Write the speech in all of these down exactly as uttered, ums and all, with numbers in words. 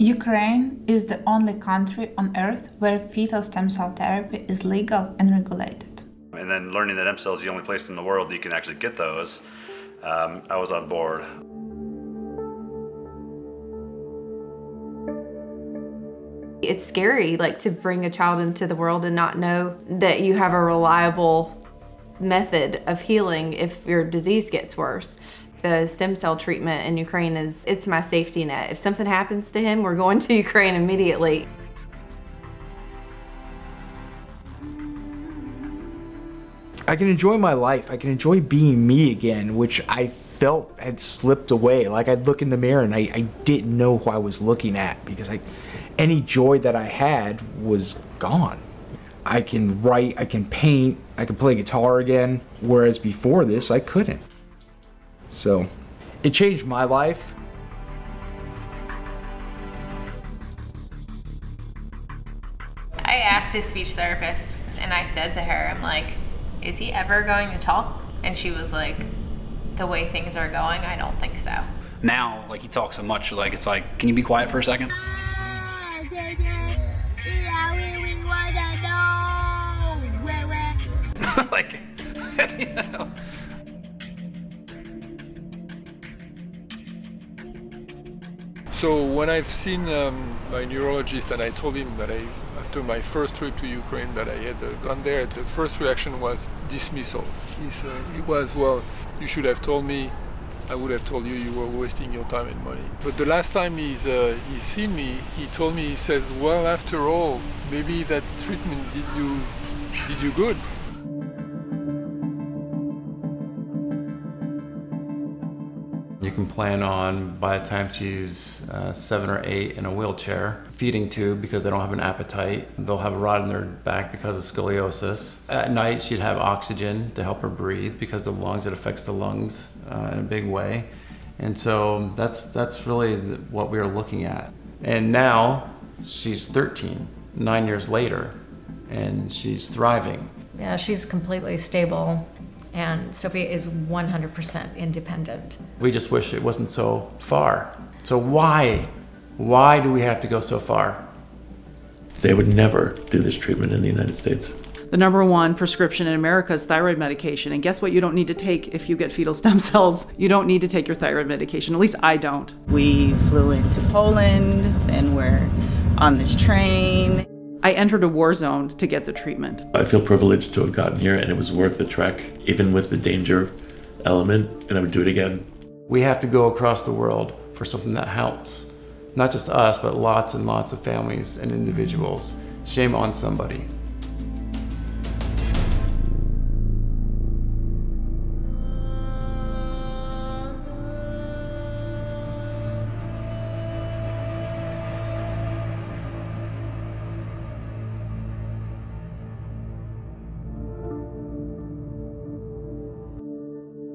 Ukraine is the only country on earth where fetal stem cell therapy is legal and regulated. And then learning that EmCell is the only place in the world you can actually get those, um, I was on board. It's scary, like, to bring a child into the world and not know that you have a reliable method of healing if your disease gets worse. The stem cell treatment in Ukraine is, it's my safety net. If something happens to him, we're going to Ukraine immediately. I can enjoy my life. I can enjoy being me again, which I felt had slipped away. Like, I'd look in the mirror and I, I didn't know who I was looking at, because I, any joy that I had was gone. I can write, I can paint, I can play guitar again, whereas before this, I couldn't. So, it changed my life. I asked his speech therapist, and I said to her, I'm like, is he ever going to talk? And she was like, the way things are going, I don't think so. Now, like, he talks so much, like, it's like, can you be quiet for a second? Like, you know. So when I've seen um, my neurologist and I told him that I, after my first trip to Ukraine, that I had uh, gone there, the first reaction was dismissal. He's, uh, it was, well, you should have told me, I would have told you you were wasting your time and money. But the last time he's, uh, he's seen me, he told me, he says, well, after all, maybe that treatment did you, did you good. You can plan on, by the time she's uh, seven or eight, in a wheelchair, feeding tube because they don't have an appetite. They'll have a rod in their back because of scoliosis. At night, she'd have oxygen to help her breathe because the lungs, it affects the lungs uh, in a big way. And so that's, that's really what we were looking at. And now she's thirteen, nine years later, and she's thriving. Yeah, she's completely stable. And Sophia is one hundred percent independent. We just wish it wasn't so far. So why? Why do we have to go so far? They would never do this treatment in the United States. The number one prescription in America is thyroid medication. And guess what you don't need to take if you get fetal stem cells? You don't need to take your thyroid medication. At least I don't. We flew into Poland and we're on this train. I entered a war zone to get the treatment. I feel privileged to have gotten here, and it was worth the trek, even with the danger element, and I would do it again. We have to go across the world for something that helps. Not just us, but lots and lots of families and individuals. Shame on somebody.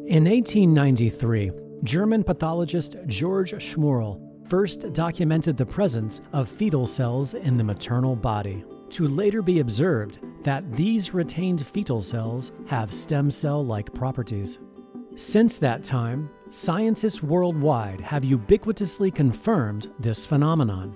In eighteen ninety-three, German pathologist Georg Schmorl first documented the presence of fetal cells in the maternal body, to later be observed that these retained fetal cells have stem cell-like properties. Since that time, scientists worldwide have ubiquitously confirmed this phenomenon.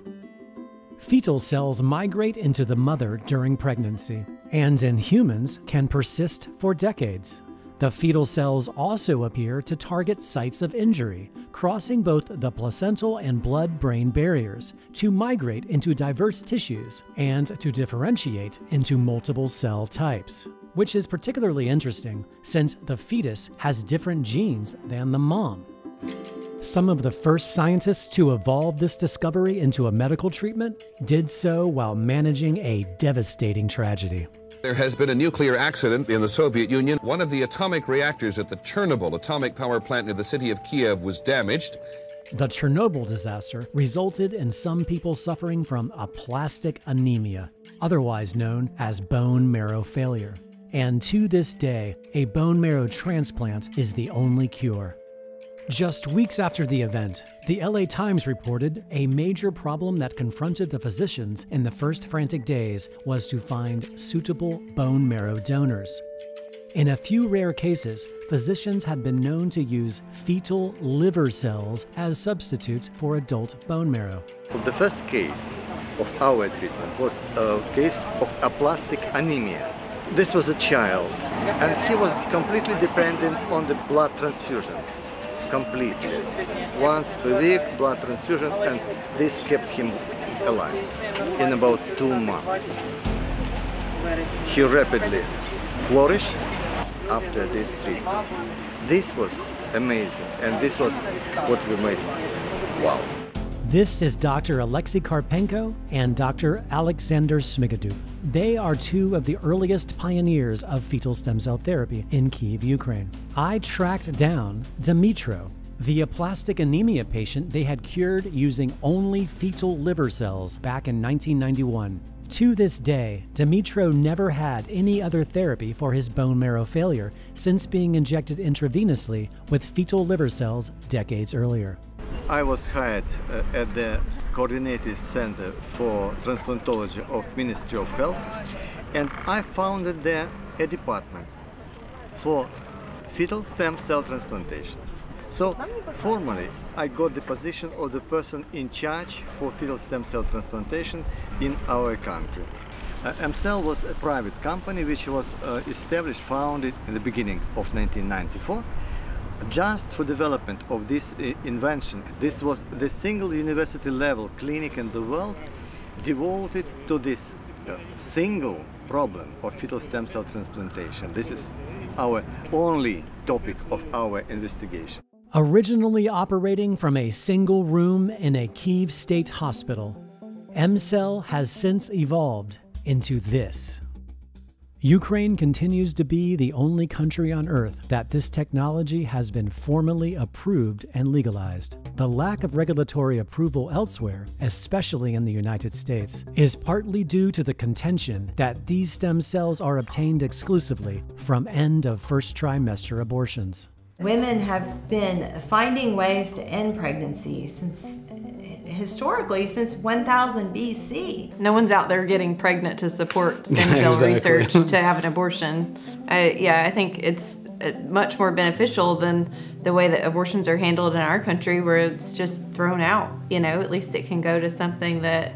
Fetal cells migrate into the mother during pregnancy, and in humans can persist for decades. The fetal cells also appear to target sites of injury, crossing both the placental and blood-brain barriers, to migrate into diverse tissues and to differentiate into multiple cell types, which is particularly interesting since the fetus has different genes than the mom. Some of the first scientists to evolve this discovery into a medical treatment did so while managing a devastating tragedy. There has been a nuclear accident in the Soviet Union. One of the atomic reactors at the Chernobyl atomic power plant near the city of Kyiv was damaged. The Chernobyl disaster resulted in some people suffering from aplastic anemia, otherwise known as bone marrow failure. And to this day, a bone marrow transplant is the only cure. Just weeks after the event, the L A Times reported a major problem that confronted the physicians in the first frantic days was to find suitable bone marrow donors. In a few rare cases, physicians had been known to use fetal liver cells as substitutes for adult bone marrow. The first case of our treatment was a case of aplastic anemia. This was a child, and he was completely dependent on the blood transfusions, completely. Once per week, blood transfusion, and this kept him alive. In about two months, he rapidly flourished after this treatment. This was amazing, and this was what we made. Wow. This is Doctor Alexei Karpenko and Doctor Alexander Smigadup. They are two of the earliest pioneers of fetal stem cell therapy in Kyiv, Ukraine. I tracked down Dmytro, the aplastic anemia patient they had cured using only fetal liver cells back in nineteen ninety-one. To this day, Dmytro never had any other therapy for his bone marrow failure since being injected intravenously with fetal liver cells decades earlier. I was hired uh, at the Coordinated Center for Transplantology of Ministry of Health, and I founded there a department for fetal stem cell transplantation. So formally, I got the position of the person in charge for fetal stem cell transplantation in our country. Uh, EmCell was a private company which was uh, established, founded in the beginning of nineteen ninety-four, just for development of this uh, invention. This was the single university level clinic in the world devoted to this uh, single problem of fetal stem cell transplantation. This is our only topic of our investigation. Originally operating from a single room in a Kyiv state hospital, EmCell has since evolved into this. Ukraine continues to be the only country on Earth that this technology has been formally approved and legalized. The lack of regulatory approval elsewhere, especially in the United States, is partly due to the contention that these stem cells are obtained exclusively from end of first trimester abortions. Women have been finding ways to end pregnancy since, historically, since one thousand B C. No one's out there getting pregnant to support stem cell exactly. research to have an abortion. I, yeah, I think it's much more beneficial than the way that abortions are handled in our country, where it's just thrown out. You know, at least it can go to something that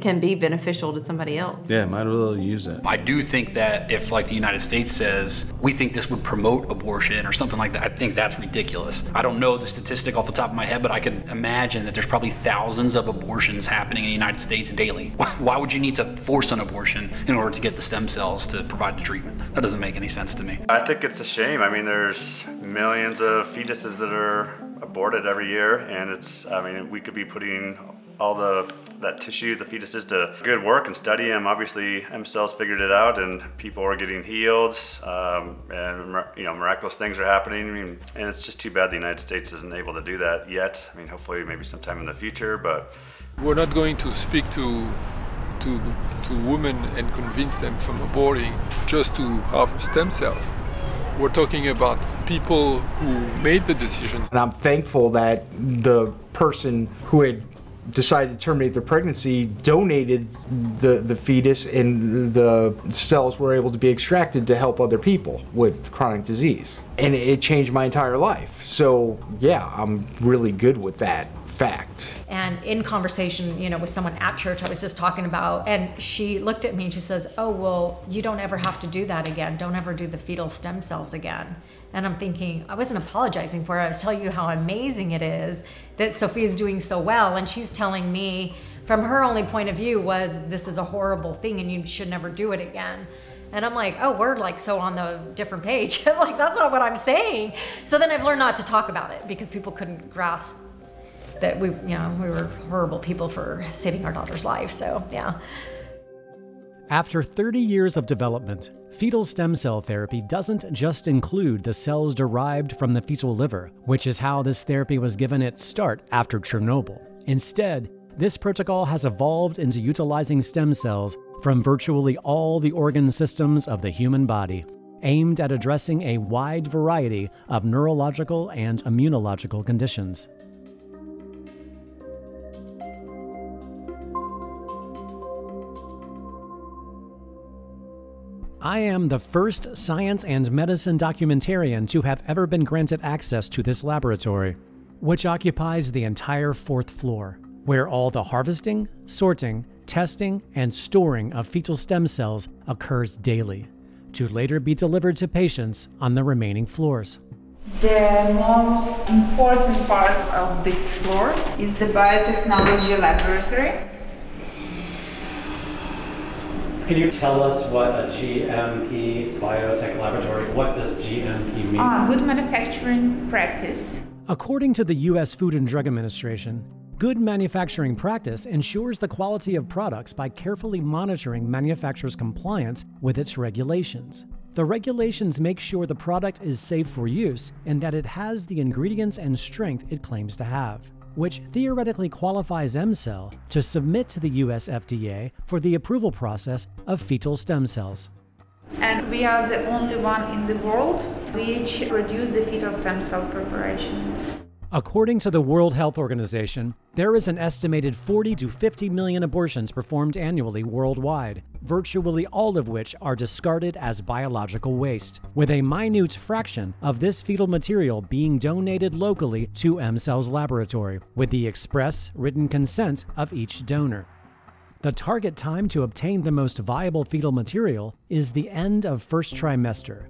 can be beneficial to somebody else. Yeah, might as well use it. I do think that if, like, the United States says, we think this would promote abortion or something like that, I think that's ridiculous. I don't know the statistic off the top of my head, but I could imagine that there's probably thousands of abortions happening in the United States daily. Why would you need to force an abortion in order to get the stem cells to provide the treatment? That doesn't make any sense to me. I think it's a shame. I mean, there's millions of fetuses that are aborted every year, and it's, I mean, we could be putting all the that tissue, the fetuses, to good work and study them. Obviously, EmCell's figured it out, and people are getting healed, um, and you know, miraculous things are happening. I mean, and it's just too bad the United States isn't able to do that yet. I mean, hopefully, maybe sometime in the future. But we're not going to speak to to to women and convince them from aborting just to have stem cells. We're talking about people who made the decision. And I'm thankful that the person who had decided to terminate their pregnancy donated the the fetus, and the cells were able to be extracted to help other people with chronic disease, and it changed my entire life. So yeah, I'm really good with that fact. And in conversation, you know, with someone at church I was just talking about, and she looked at me and she says, oh, well, you don't ever have to do that again. Don't ever do the fetal stem cells again. And I'm thinking, I wasn't apologizing for it. I was telling you how amazing it is that Sophia's doing so well. And she's telling me, from her only point of view, was this is a horrible thing and you should never do it again. And I'm like, oh, we're like so on the different page. Like, that's not what I'm saying. So then I've learned not to talk about it because people couldn't grasp that we, you know, we were horrible people for saving our daughter's life. So yeah. After thirty years of development, fetal stem cell therapy doesn't just include the cells derived from the fetal liver, which is how this therapy was given its start after Chernobyl. Instead, this protocol has evolved into utilizing stem cells from virtually all the organ systems of the human body, aimed at addressing a wide variety of neurological and immunological conditions. I am the first science and medicine documentarian to have ever been granted access to this laboratory, which occupies the entire fourth floor, where all the harvesting, sorting, testing, and storing of fetal stem cells occurs daily, to later be delivered to patients on the remaining floors. The most important part of this floor is the biotechnology laboratory. Can you tell us what a G M P biotech laboratory, what does G M P mean? Ah, good manufacturing practice. According to the U S Food and Drug Administration, good manufacturing practice ensures the quality of products by carefully monitoring manufacturers' compliance with its regulations. The regulations make sure the product is safe for use and that it has the ingredients and strength it claims to have, which theoretically qualifies EmCell to submit to the U S F D A for the approval process of fetal stem cells. And we are the only one in the world which produces the fetal stem cell preparation. According to the World Health Organization, there is an estimated forty to fifty million abortions performed annually worldwide, virtually all of which are discarded as biological waste, with a minute fraction of this fetal material being donated locally to EmCell's laboratory, with the express written consent of each donor. The target time to obtain the most viable fetal material is the end of first trimester.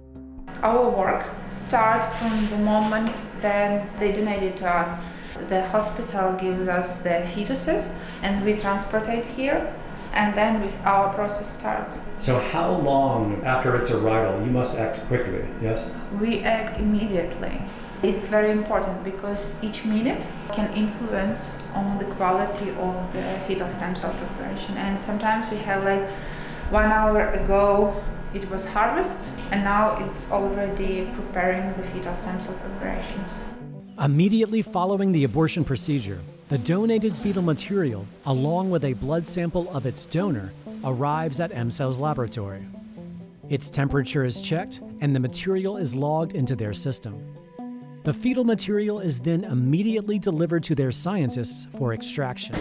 Our work starts from the moment that they donate it to us. The hospital gives us the fetuses and we transport it here, and then with our process starts. So how long after its arrival? You must act quickly, yes? We act immediately. It's very important because each minute can influence on the quality of the fetal stem cell preparation, and sometimes we have like one hour ago it was harvested, and now it's already preparing the fetal stem cell preparations. Immediately following the abortion procedure, the donated fetal material, along with a blood sample of its donor, arrives at EmCell's laboratory. Its temperature is checked, and the material is logged into their system. The fetal material is then immediately delivered to their scientists for extraction.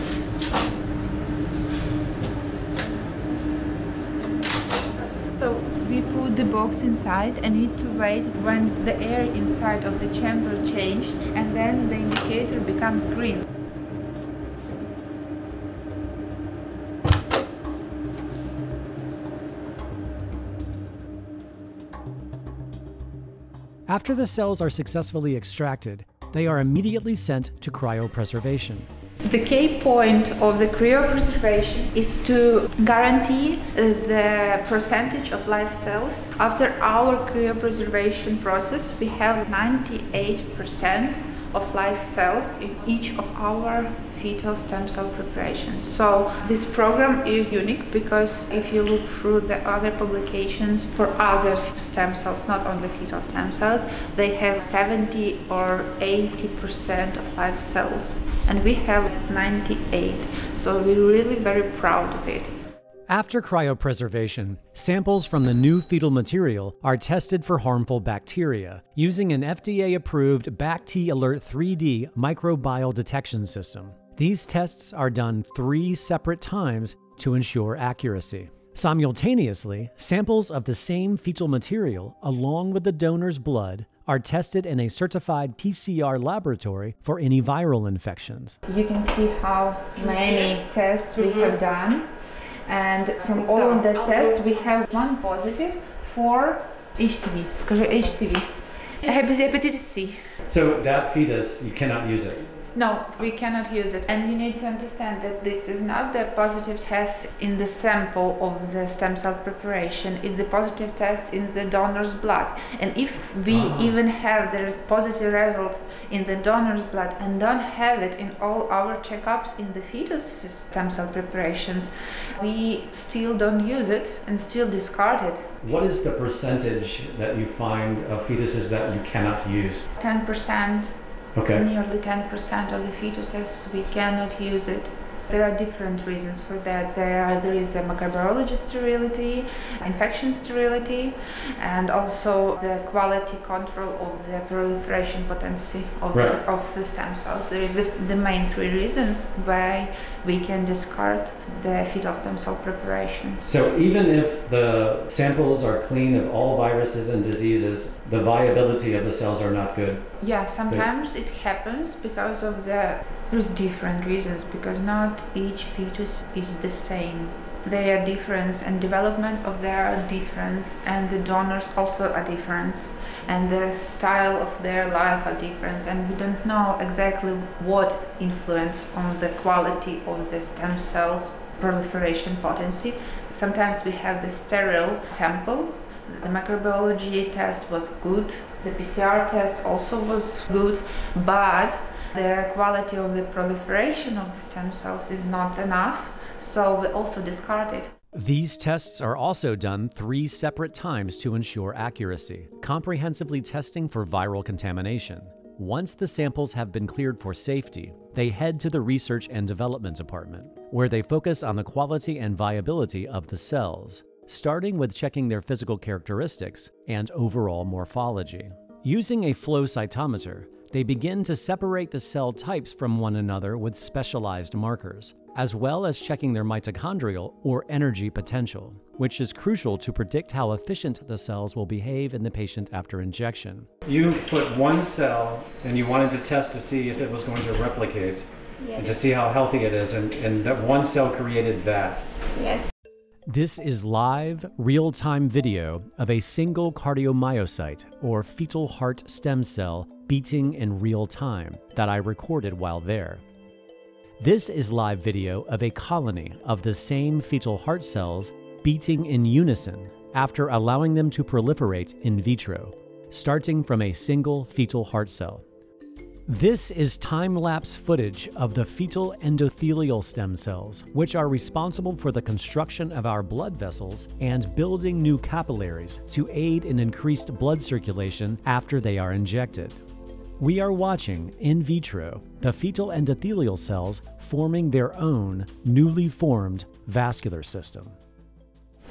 So we put the box inside and need to wait when the air inside of the chamber changes, and then the indicator becomes green. After the cells are successfully extracted, they are immediately sent to cryopreservation. The key point of the cryopreservation is to guarantee the percentage of live cells. After our cryopreservation process, we have ninety-eight percent of live cells in each of our fetal stem cell preparations. So this program is unique because if you look through the other publications for other stem cells, not only fetal stem cells, they have seventy or eighty percent of live cells. And we have ninety-eight, so we're really very proud of it. After cryopreservation, samples from the new fetal material are tested for harmful bacteria using an F D A-approved BacT-Alert three D microbial detection system. These tests are done three separate times to ensure accuracy. Simultaneously, samples of the same fetal material, along with the donor's blood, are tested in a certified P C R laboratory for any viral infections. You can see how many tests we have done, and from all of the tests we have one positive for H C V. H C V. Hepatitis C. So that fetus, you cannot use it? No, we cannot use it. And you need to understand that this is not the positive test in the sample of the stem cell preparation, it's the positive test in the donor's blood. And if we uh-huh. even have the positive result in the donor's blood and don't have it in all our checkups in the fetus stem cell preparations, we still don't use it and still discard it. What is the percentage that you find of fetuses that you cannot use? ten percent. Okay. Nearly ten percent of the fetuses, we cannot use it. There are different reasons for that. There, are, there is a microbiology sterility, infection sterility, and also the quality control of the proliferation potency of, right. the, of the stem cells. There is the, the main three reasons why we can discard the fetal stem cell preparations. So even if the samples are clean of all viruses and diseases, the viability of the cells are not good? Yeah, sometimes it happens because of the... There's different reasons, because not each fetus is the same. They are different, and development of their are different, and the donors also are different, and the style of their life are different, and we don't know exactly what influence on the quality of the stem cells proliferation potency. Sometimes we have the sterile sample. The microbiology test was good, the P C R test also was good, but the quality of the proliferation of the stem cells is not enough, so we also discard it. These tests are also done three separate times to ensure accuracy, comprehensively testing for viral contamination. Once the samples have been cleared for safety, they head to the Research and Development Department, where they focus on the quality and viability of the cells, starting with checking their physical characteristics and overall morphology. Using a flow cytometer, they begin to separate the cell types from one another with specialized markers, as well as checking their mitochondrial or energy potential, which is crucial to predict how efficient the cells will behave in the patient after injection. You put one cell and you wanted to test to see if it was going to replicate, yes. and to see how healthy it is, and, and that one cell created that. Yes. This is live, real-time video of a single cardiomyocyte, or fetal heart stem cell, beating in real time that I recorded while there. This is live video of a colony of the same fetal heart cells beating in unison after allowing them to proliferate in vitro, starting from a single fetal heart cell. This is time-lapse footage of the fetal endothelial stem cells, which are responsible for the construction of our blood vessels and building new capillaries to aid in increased blood circulation after they are injected. We are watching, in vitro, the fetal endothelial cells forming their own newly formed vascular system.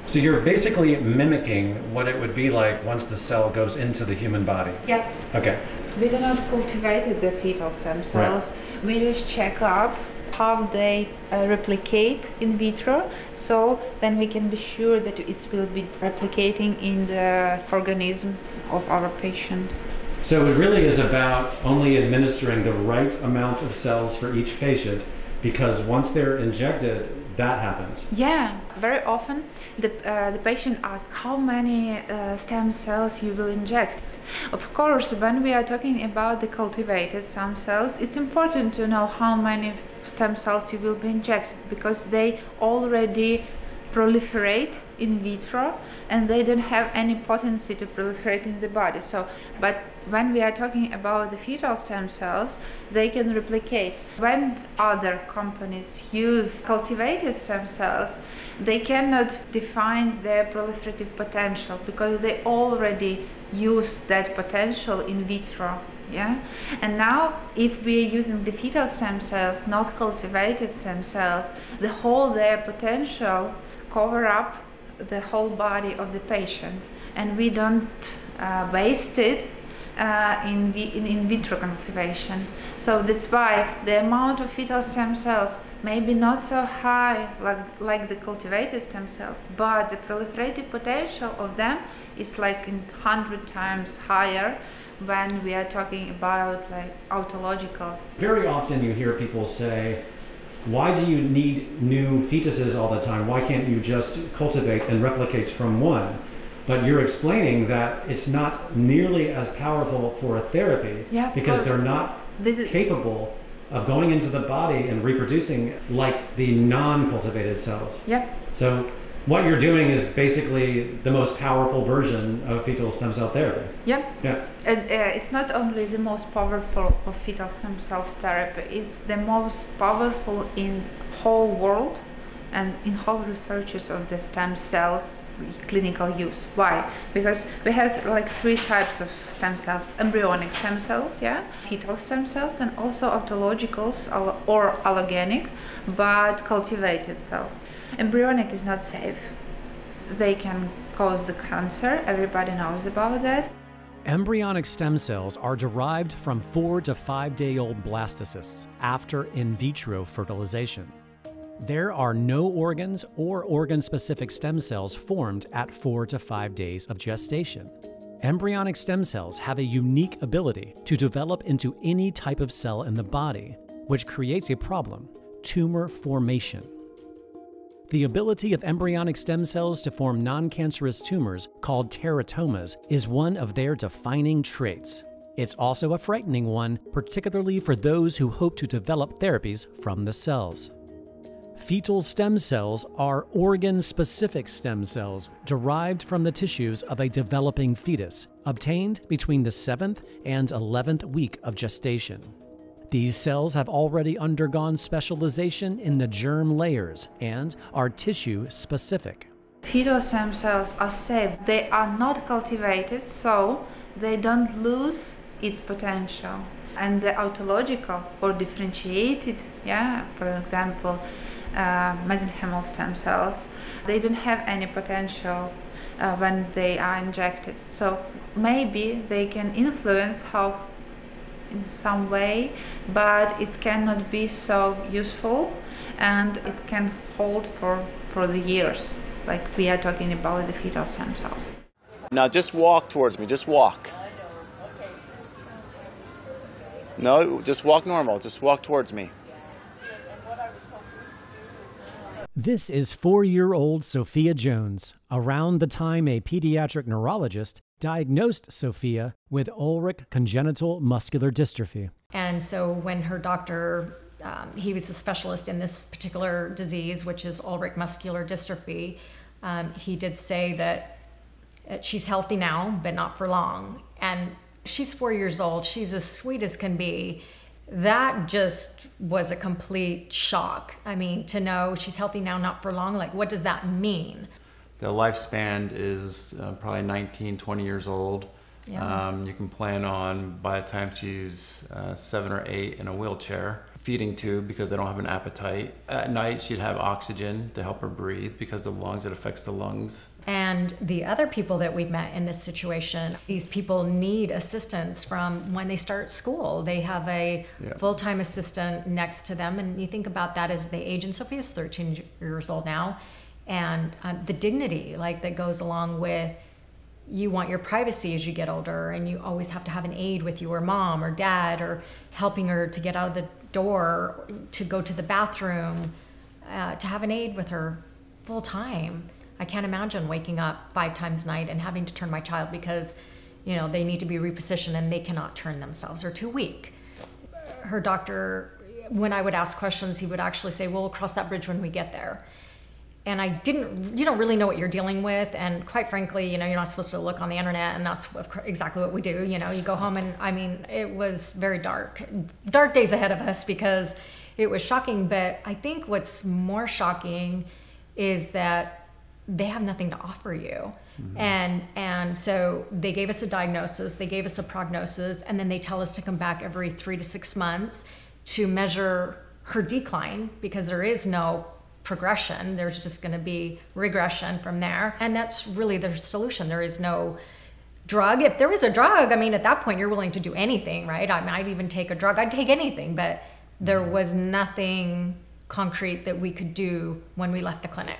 So you're basically mimicking what it would be like once the cell goes into the human body? Yeah. Okay. We do not cultivate the fetal stem cells, right. we just check up how they uh, replicate in vitro, so then we can be sure that it will be replicating in the organism of our patient. So it really is about only administering the right amount of cells for each patient, because once they're injected, that happens. Yeah, very often the, uh, the patient asks how many uh, stem cells you will inject. Of course, when we are talking about the cultivated stem cells, it's important to know how many stem cells you will be injected, because they already proliferate in vitro and they don't have any potency to proliferate in the body. So, but when we are talking about the fetal stem cells, they can replicate. When other companies use cultivated stem cells, they cannot define their proliferative potential, because they already use that potential in vitro. Yeah, and now if we're using the fetal stem cells, not cultivated stem cells, the whole their potential cover up the whole body of the patient, and we don't uh, waste it uh, in, vi in in vitro cultivation. So that's why the amount of fetal stem cells may be not so high like, like the cultivated stem cells, but the proliferative potential of them is like one hundred times higher when we are talking about like autological. Very often you hear people say, why do you need new fetuses all the time? Why can't you just cultivate and replicate from one? But you're explaining that it's not nearly as powerful for a therapy, yeah, because they're not capable of going into the body and reproducing like the non-cultivated cells. Yep. So what you're doing is basically the most powerful version of fetal stem cell therapy. Yep. Yeah. And uh, it's not only the most powerful of fetal stem cell therapy, it's the most powerful in whole world and in whole researches of the stem cells clinical use. Why? Because we have like three types of stem cells: embryonic stem cells, yeah, fetal stem cells, and also autologicals or allogenic, but cultivated cells. Embryonic is not safe. They can cause the cancer, everybody knows about that. Embryonic stem cells are derived from four to five day old blastocysts after in vitro fertilization. There are no organs or organ-specific stem cells formed at four to five days of gestation. Embryonic stem cells have a unique ability to develop into any type of cell in the body, which creates a problem: tumor formation. The ability of embryonic stem cells to form non-cancerous tumors called teratomas is one of their defining traits. It's also a frightening one, particularly for those who hope to develop therapies from the cells. Fetal stem cells are organ-specific stem cells derived from the tissues of a developing fetus, obtained between the seventh and eleventh week of gestation. These cells have already undergone specialization in the germ layers and are tissue-specific. Fetal stem cells are safe. They are not cultivated, so they don't lose its potential. And the autological or differentiated, yeah, for example, uh, mesenchymal stem cells, they don't have any potential uh, when they are injected. So maybe they can influence how in some way, but it cannot be so useful, and it can hold for, for the years, like we are talking about the fetal stem cells. Now just walk towards me, just walk. No, just walk normal, just walk towards me. This is four-year-old Sophia Jones, around the time a pediatric neurologist diagnosed Sophia with Ullrich congenital muscular dystrophy. And so when her doctor, um, he was a specialist in this particular disease, which is Ullrich muscular dystrophy, um, he did say that she's healthy now, but not for long. And she's four years old, she's as sweet as can be. That just was a complete shock. I mean, to know she's healthy now, not for long, like what does that mean? The lifespan is uh, probably nineteen, twenty years old. Yeah. Um, you can plan on by the time she's uh, seven or eight in a wheelchair, feeding tube because they don't have an appetite. At night, she'd have oxygen to help her breathe because the lungs, it affects the lungs. And the other people that we've met in this situation, these people need assistance from when they start school. They have a yeah. full-time assistant next to them. And you think about that as the age, and Sophia's thirteen years old now. And um, the dignity like that goes along with, you want your privacy as you get older, and you always have to have an aide with you, or mom or dad, or helping her to get out of the door, to go to the bathroom, uh, to have an aide with her full time. I can't imagine waking up five times a night and having to turn my child because, you know, they need to be repositioned and they cannot turn themselves or too weak. Her doctor, when I would ask questions, he would actually say, well, we'll cross that bridge when we get there. And I didn't, you don't really know what you're dealing with. And quite frankly, you know, you're not supposed to look on the internet, and that's exactly what we do. You know, you go home, and I mean, it was very dark, dark days ahead of us because it was shocking. But I think what's more shocking is that they have nothing to offer you. Mm-hmm. And, and so they gave us a diagnosis, they gave us a prognosis, and then they tell us to come back every three to six months to measure her decline because there is no progression, there's just going to be regression from there. And that's really their solution. There is no drug. If there was a drug, I mean, at that point, you're willing to do anything, right? I might even take a drug. I'd take anything, but there was nothing concrete that we could do when we left the clinic.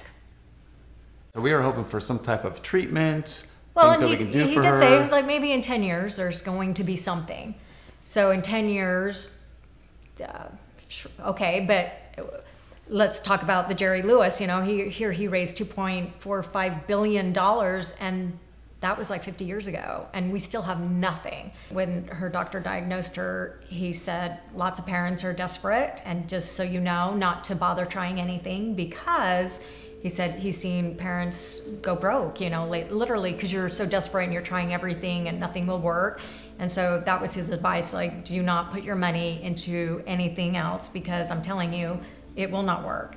So we were hoping for some type of treatment, well, things that we could do for her. He did say, it was like, maybe in ten years, there's going to be something. So in ten years, uh, sure, okay, but let's talk about the Jerry Lewis, you know, he, here he raised two point four five billion dollars, and that was like fifty years ago, and we still have nothing. When her doctor diagnosed her, he said, lots of parents are desperate, and just so you know, not to bother trying anything, because he said he's seen parents go broke, you know, literally, because you're so desperate and you're trying everything and nothing will work. And so that was his advice, like, do not put your money into anything else, because I'm telling you, it will not work.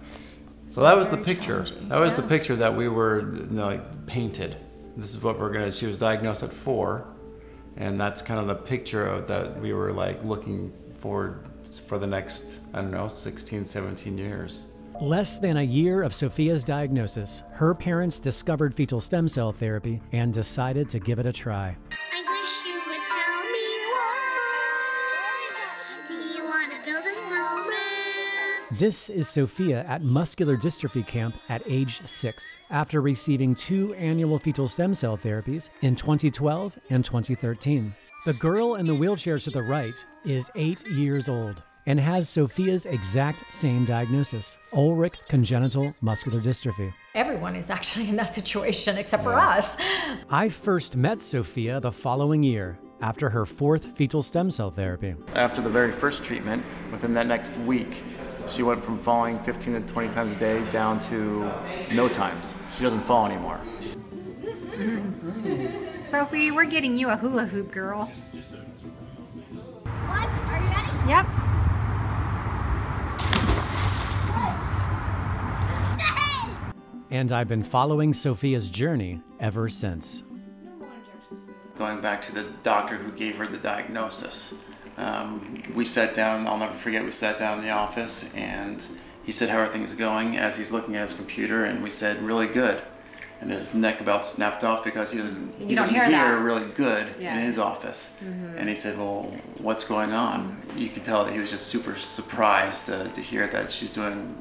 So that was the picture. That was yeah. the picture that we were, you know, like, painted. This is what we're gonna, she was diagnosed at four, and that's kind of the picture of that we were like looking forward for the next, I don't know, sixteen, seventeen years. Less than a year of Sophia's diagnosis, her parents discovered fetal stem cell therapy and decided to give it a try. I wish you would tell me why. Do you want to build a snowman? This is Sophia at muscular dystrophy camp at age six, after receiving two annual fetal stem cell therapies in twenty twelve and twenty thirteen. The girl in the wheelchair to the right is eight years old and has Sophia's exact same diagnosis, Ullrich congenital muscular dystrophy. Everyone is actually in that situation except for us. I first met Sophia the following year after her fourth fetal stem cell therapy. After the very first treatment, within that next week, she went from falling fifteen to twenty times a day down to no times. She doesn't fall anymore. Sophie, we're getting you a hula hoop, girl. One, are you ready? Yep. And I've been following Sophia's journey ever since. Going back to the doctor who gave her the diagnosis, um, we sat down, I'll never forget, we sat down in the office and he said, "How are things going?" as he's looking at his computer, and we said, "Really good." And his neck about snapped off because he doesn't, he doesn't hear, hear really good yeah. in his office. Mm-hmm. And he said, "Well, what's going on?" You could tell that he was just super surprised to, to hear that she's doing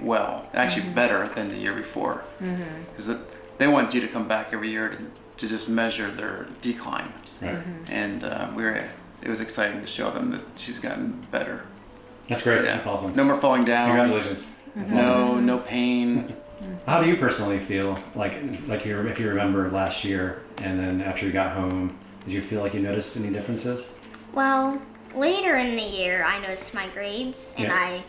well, actually mm-hmm. better than the year before. Because mm-hmm. they want you to come back every year to, to just measure their decline. Right. Mm-hmm. And uh, we were, it was exciting to show them that she's gotten better. That's great. Yeah. That's awesome. No more falling down. Congratulations. Mm-hmm. No, no pain. How do you personally feel, like like you, if you remember last year and then after you got home, did you feel like you noticed any differences? Well, later in the year I noticed my grades and yeah. I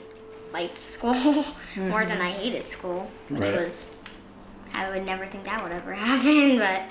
liked school mm-hmm. more than I hated school, which right. was, I would never think that would ever happen, but.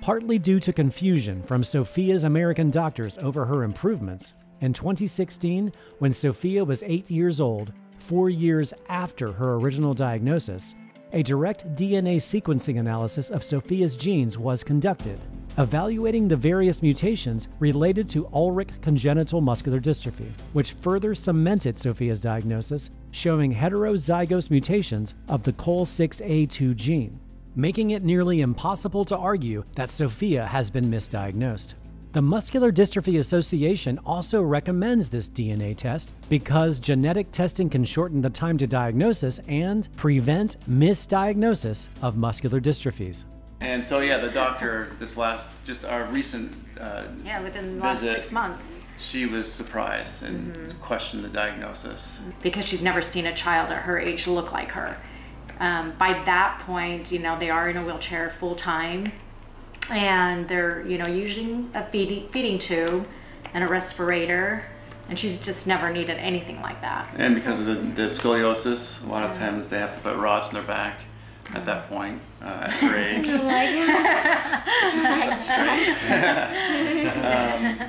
Partly due to confusion from Sophia's American doctors over her improvements, in twenty sixteen, when Sophia was eight years old, four years after her original diagnosis, a direct D N A sequencing analysis of Sophia's genes was conducted, evaluating the various mutations related to Ullrich congenital muscular dystrophy, which further cemented Sophia's diagnosis, showing heterozygous mutations of the C O L six A two gene, making it nearly impossible to argue that Sophia has been misdiagnosed. The Muscular Dystrophy Association also recommends this D N A test because genetic testing can shorten the time to diagnosis and prevent misdiagnosis of muscular dystrophies. And so, yeah, the doctor, this last, just our recent uh, yeah, within the last visit, six months, she was surprised and mm-hmm. questioned the diagnosis. Because she's never seen a child at her age look like her. Um, by that point, you know, they are in a wheelchair full time. And they're, you know, using a feeding, feeding tube and a respirator, and she's just never needed anything like that. And because of the, the scoliosis, a lot of times they have to put rods in their back at that point, uh, at her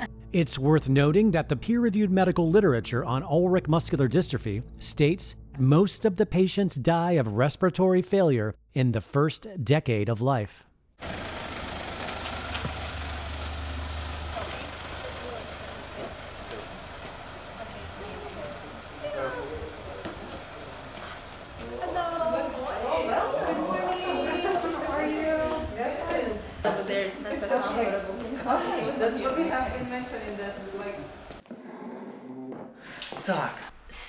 age. um, it's worth noting that the peer-reviewed medical literature on Ullrich muscular dystrophy states most of the patients die of respiratory failure in the first decade of life.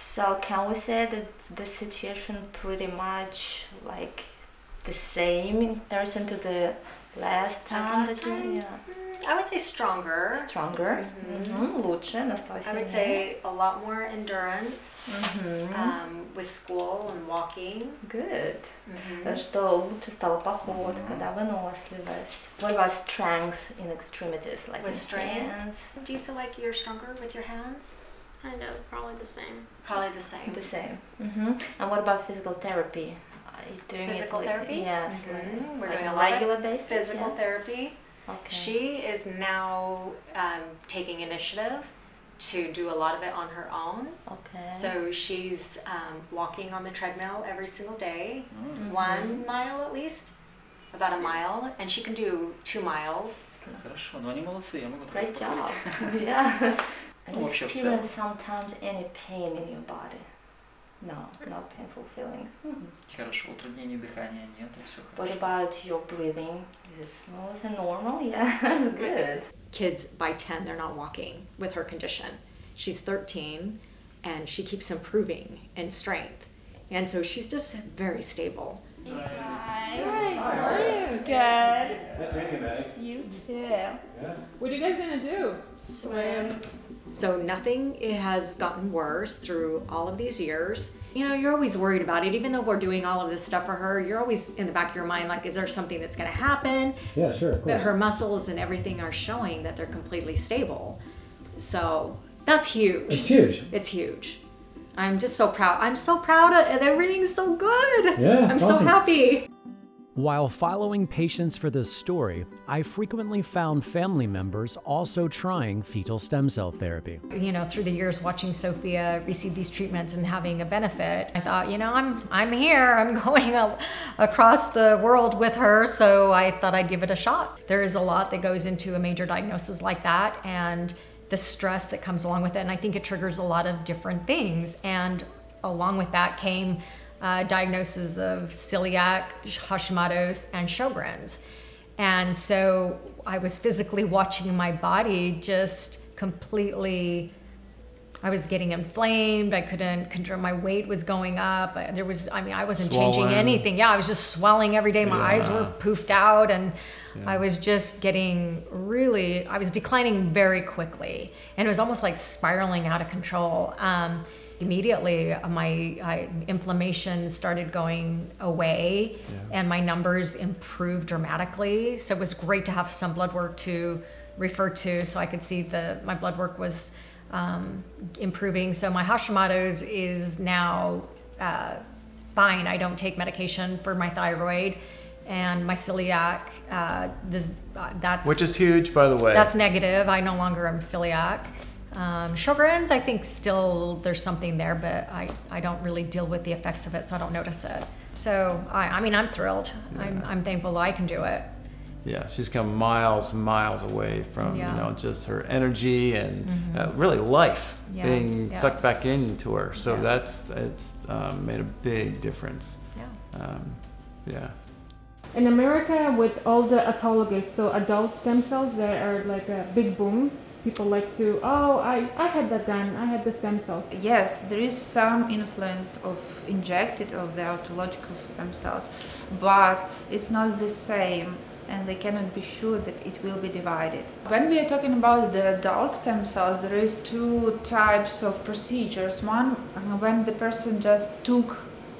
So can we say that the situation pretty much like the same in comparison to the last time? Last time? Yeah. I would say stronger. Stronger. Mm-hmm. Mm-hmm. I would say a lot more endurance mm-hmm. um, with school and walking. Good. Mm-hmm. Что лучше стала походка, да, выносливость. What about strength in extremities, like with strength? Do you feel like you're stronger with your hands? I know, probably the same. Probably the same. The same. Mm-hmm. And what about physical therapy? Are you doing physical it like, therapy? Yes. Mm-hmm. We're doing a regular basis. Physical yeah. therapy. Okay. She is now um, taking initiative to do a lot of it on her own. Okay. So she's um, walking on the treadmill every single day, mm-hmm. one mile at least, about a mile, and she can do two miles. Great job. Yeah. Do you experience sometimes any pain in your body? No, not painful feelings. Mm-hmm. What about your breathing? Is it smooth and normal? Yeah, that's good. Kids by ten, they're not walking with her condition. She's thirteen and she keeps improving in strength. And so she's just very stable. Hi. Hi. How are you? Good. Nice meeting you, Maddie. You too. Yeah. What are you guys gonna do? Swim. So nothing it has gotten worse through all of these years. You know, you're always worried about it. Even though we're doing all of this stuff for her, you're always in the back of your mind like, is there something that's gonna happen? Yeah, sure, of course. But her muscles and everything are showing that they're completely stable. So that's huge. It's huge. It's huge. I'm just so proud. I'm so proud of it. Everything's so good. Yeah, I'm awesome. So happy. While following patients for this story, I frequently found family members also trying fetal stem cell therapy. You know, through the years watching Sophia receive these treatments and having a benefit, I thought, you know, I'm I'm here. I'm going a, across the world with her, so I thought I'd give it a shot. There is a lot that goes into a major diagnosis like that and the stress that comes along with it, and I think it triggers a lot of different things. And along with that came Uh, diagnoses of celiac, Hashimoto's, and Sjogren's. And so I was physically watching my body just completely, I was getting inflamed, I couldn't control, my weight was going up, there was, I mean, I wasn't swelling. Changing anything. Yeah, I was just swelling every day, my yeah. eyes were poofed out, and yeah. I was just getting really, I was declining very quickly, and it was almost like spiraling out of control. Um, Immediately, my I, inflammation started going away, yeah. and my numbers improved dramatically. So it was great to have some blood work to refer to, so I could see the my blood work was um, improving. So my Hashimoto's is now uh, fine. I don't take medication for my thyroid, and my celiac. Uh, the, uh, that's which is huge, by the way. That's negative. I no longer am celiac. Um, Sjogren's, I think still there's something there, but I, I don't really deal with the effects of it, so I don't notice it. So, I, I mean, I'm thrilled. Yeah. I'm, I'm thankful that I can do it. Yeah, she's come miles and miles away from, yeah. you know, just her energy and mm-hmm. uh, really life yeah. being yeah. sucked back into her. So yeah. that's, it's um, made a big difference. Yeah. Um, yeah. In America, with all the autologous, so adult stem cells, they are like a big boom. People like to, oh, I, I had that done, I had the stem cells. Yes, there is some influence of injected of the autologous stem cells, but it's not the same and they cannot be sure that it will be divided. When we are talking about the adult stem cells, there is two types of procedures. One, when the person just took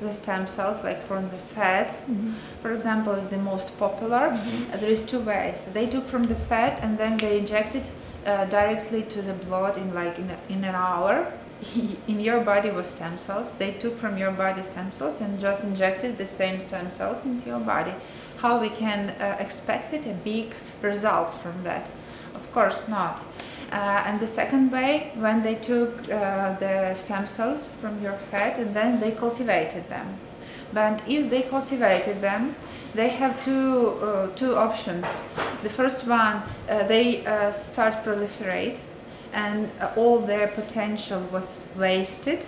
the stem cells, like from the fat, mm-hmm. for example, is the most popular. Mm-hmm. There is two ways. They took from the fat and then they injected Uh, directly to the blood in like in, a, in an hour. In your body was stem cells. They took from your body stem cells and just injected the same stem cells into your body. How we can uh, expect it a big results from that? Of course not. Uh, and the second way, when they took uh, the stem cells from your fat and then they cultivated them. But if they cultivated them, they have two uh, two options. The first one, uh, they uh, start proliferate, and uh, all their potential was wasted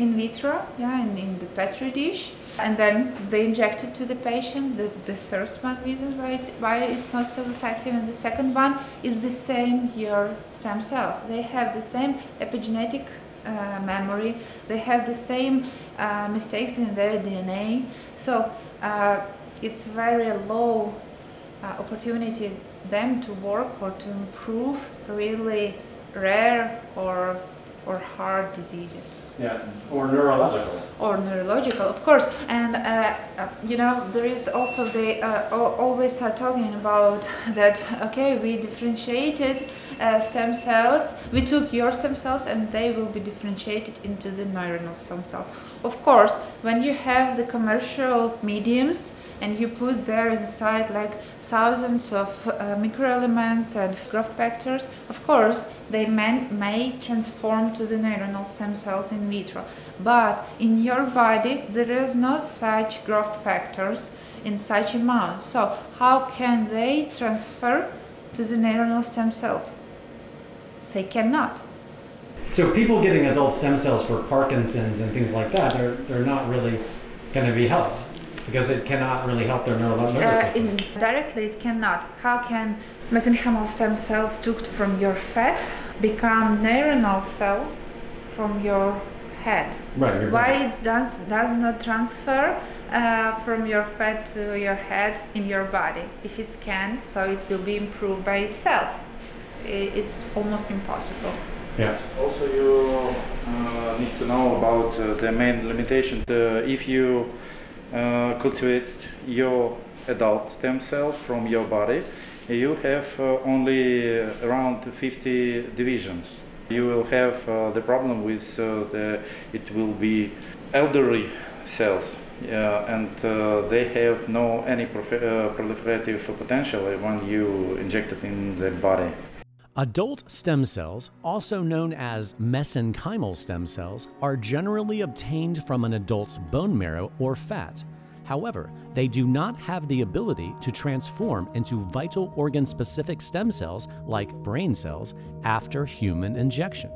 in vitro, yeah, and in the petri dish. And then they inject it to the patient. The, the first one reason why it, why it's not so effective, and the second one is the same your stem cells. They have the same epigenetic uh, memory. They have the same uh, mistakes in their D N A. So. Uh, It's very low uh, opportunity them to work or to improve really rare or or hard diseases. Yeah, or neurological. Or neurological, of course. And uh, you know, there is also the uh, always are talking about that. Okay, we differentiated uh, stem cells. We took your stem cells, and they will be differentiated into the neuronal stem cells. Of course, when you have the commercial mediums. and you put there inside like thousands of uh, microelements and growth factors, of course they man may transform to the neuronal stem cells in vitro. But in your body there is not such growth factors in such amount. So how can they transfer to the neuronal stem cells? They cannot. So people getting adult stem cells for Parkinson's and things like that, they're, they're not really going to be helped because it cannot really help their neural nervous uh, system. It, directly it cannot. How can mesenchymal stem cells took from your fat become neuronal cell from your head? Right, your Why brain. it does, does not transfer uh, from your fat to your head in your body? If it can, so it will be improved by itself. It's almost impossible. Yeah. Also, you uh, need to know about uh, the main limitation. Uh, if you uh, cultivate your adult stem cells from your body, you have uh, only around fifty divisions. You will have uh, the problem with uh, the, it will be elderly cells. Yeah, and uh, they have no any prof uh, proliferative potential when you inject it in the body. Adult stem cells, also known as mesenchymal stem cells, are generally obtained from an adult's bone marrow or fat. However, they do not have the ability to transform into vital organ-specific stem cells like brain cells after human injection.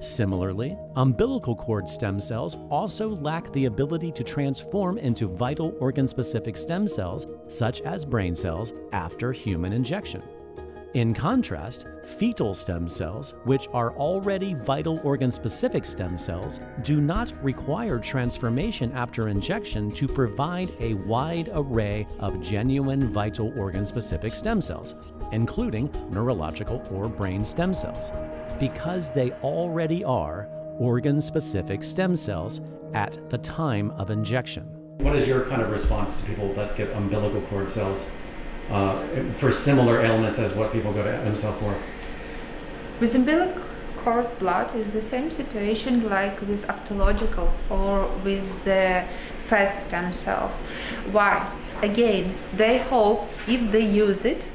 Similarly, umbilical cord stem cells also lack the ability to transform into vital organ-specific stem cells, such as brain cells, after human injection. In contrast, fetal stem cells, which are already vital organ-specific stem cells, do not require transformation after injection to provide a wide array of genuine vital organ-specific stem cells, including neurological or brain stem cells, because they already are organ-specific stem cells at the time of injection. What is your kind of response to people that get umbilical cord cells Uh, for similar ailments as what people go to EmCell for? With umbilical cord blood is the same situation like with autologicals or with the fat stem cells. Why? Again, they hope if they use it,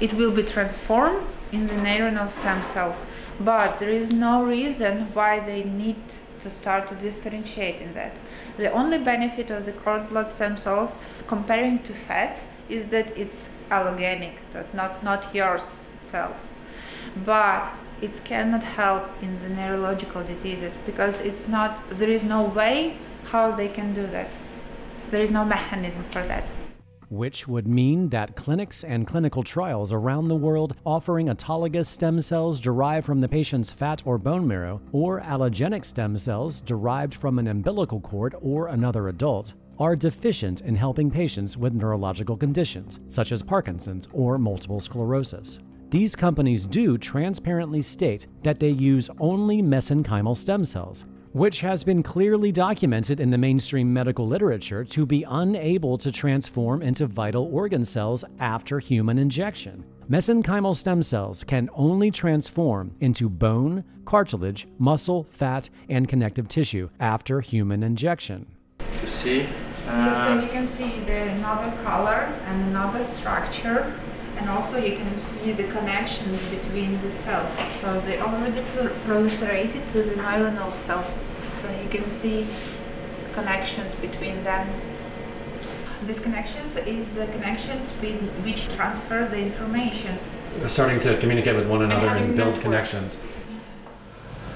it will be transformed in the neuronal stem cells. But there is no reason why they need to start to differentiate in that. The only benefit of the cord blood stem cells comparing to fat is that it's allogenic, that not, not yours cells. But it cannot help in the neurological diseases because it's not, there is no way how they can do that. There is no mechanism for that. Which would mean that clinics and clinical trials around the world offering autologous stem cells derived from the patient's fat or bone marrow or allogenic stem cells derived from an umbilical cord or another adult are deficient in helping patients with neurological conditions, such as Parkinson's or multiple sclerosis. These companies do transparently state that they use only mesenchymal stem cells, which has been clearly documented in the mainstream medical literature to be unable to transform into vital organ cells after human injection. Mesenchymal stem cells can only transform into bone, cartilage, muscle, fat, and connective tissue after human injection. You see? Uh, so you can see the another color and another structure, and also you can see the connections between the cells. So they already proliferated to the neuronal cells. So you can see connections between them. These connections is the connections with which transfer the information. We're starting to communicate with one another and, and build network. connections.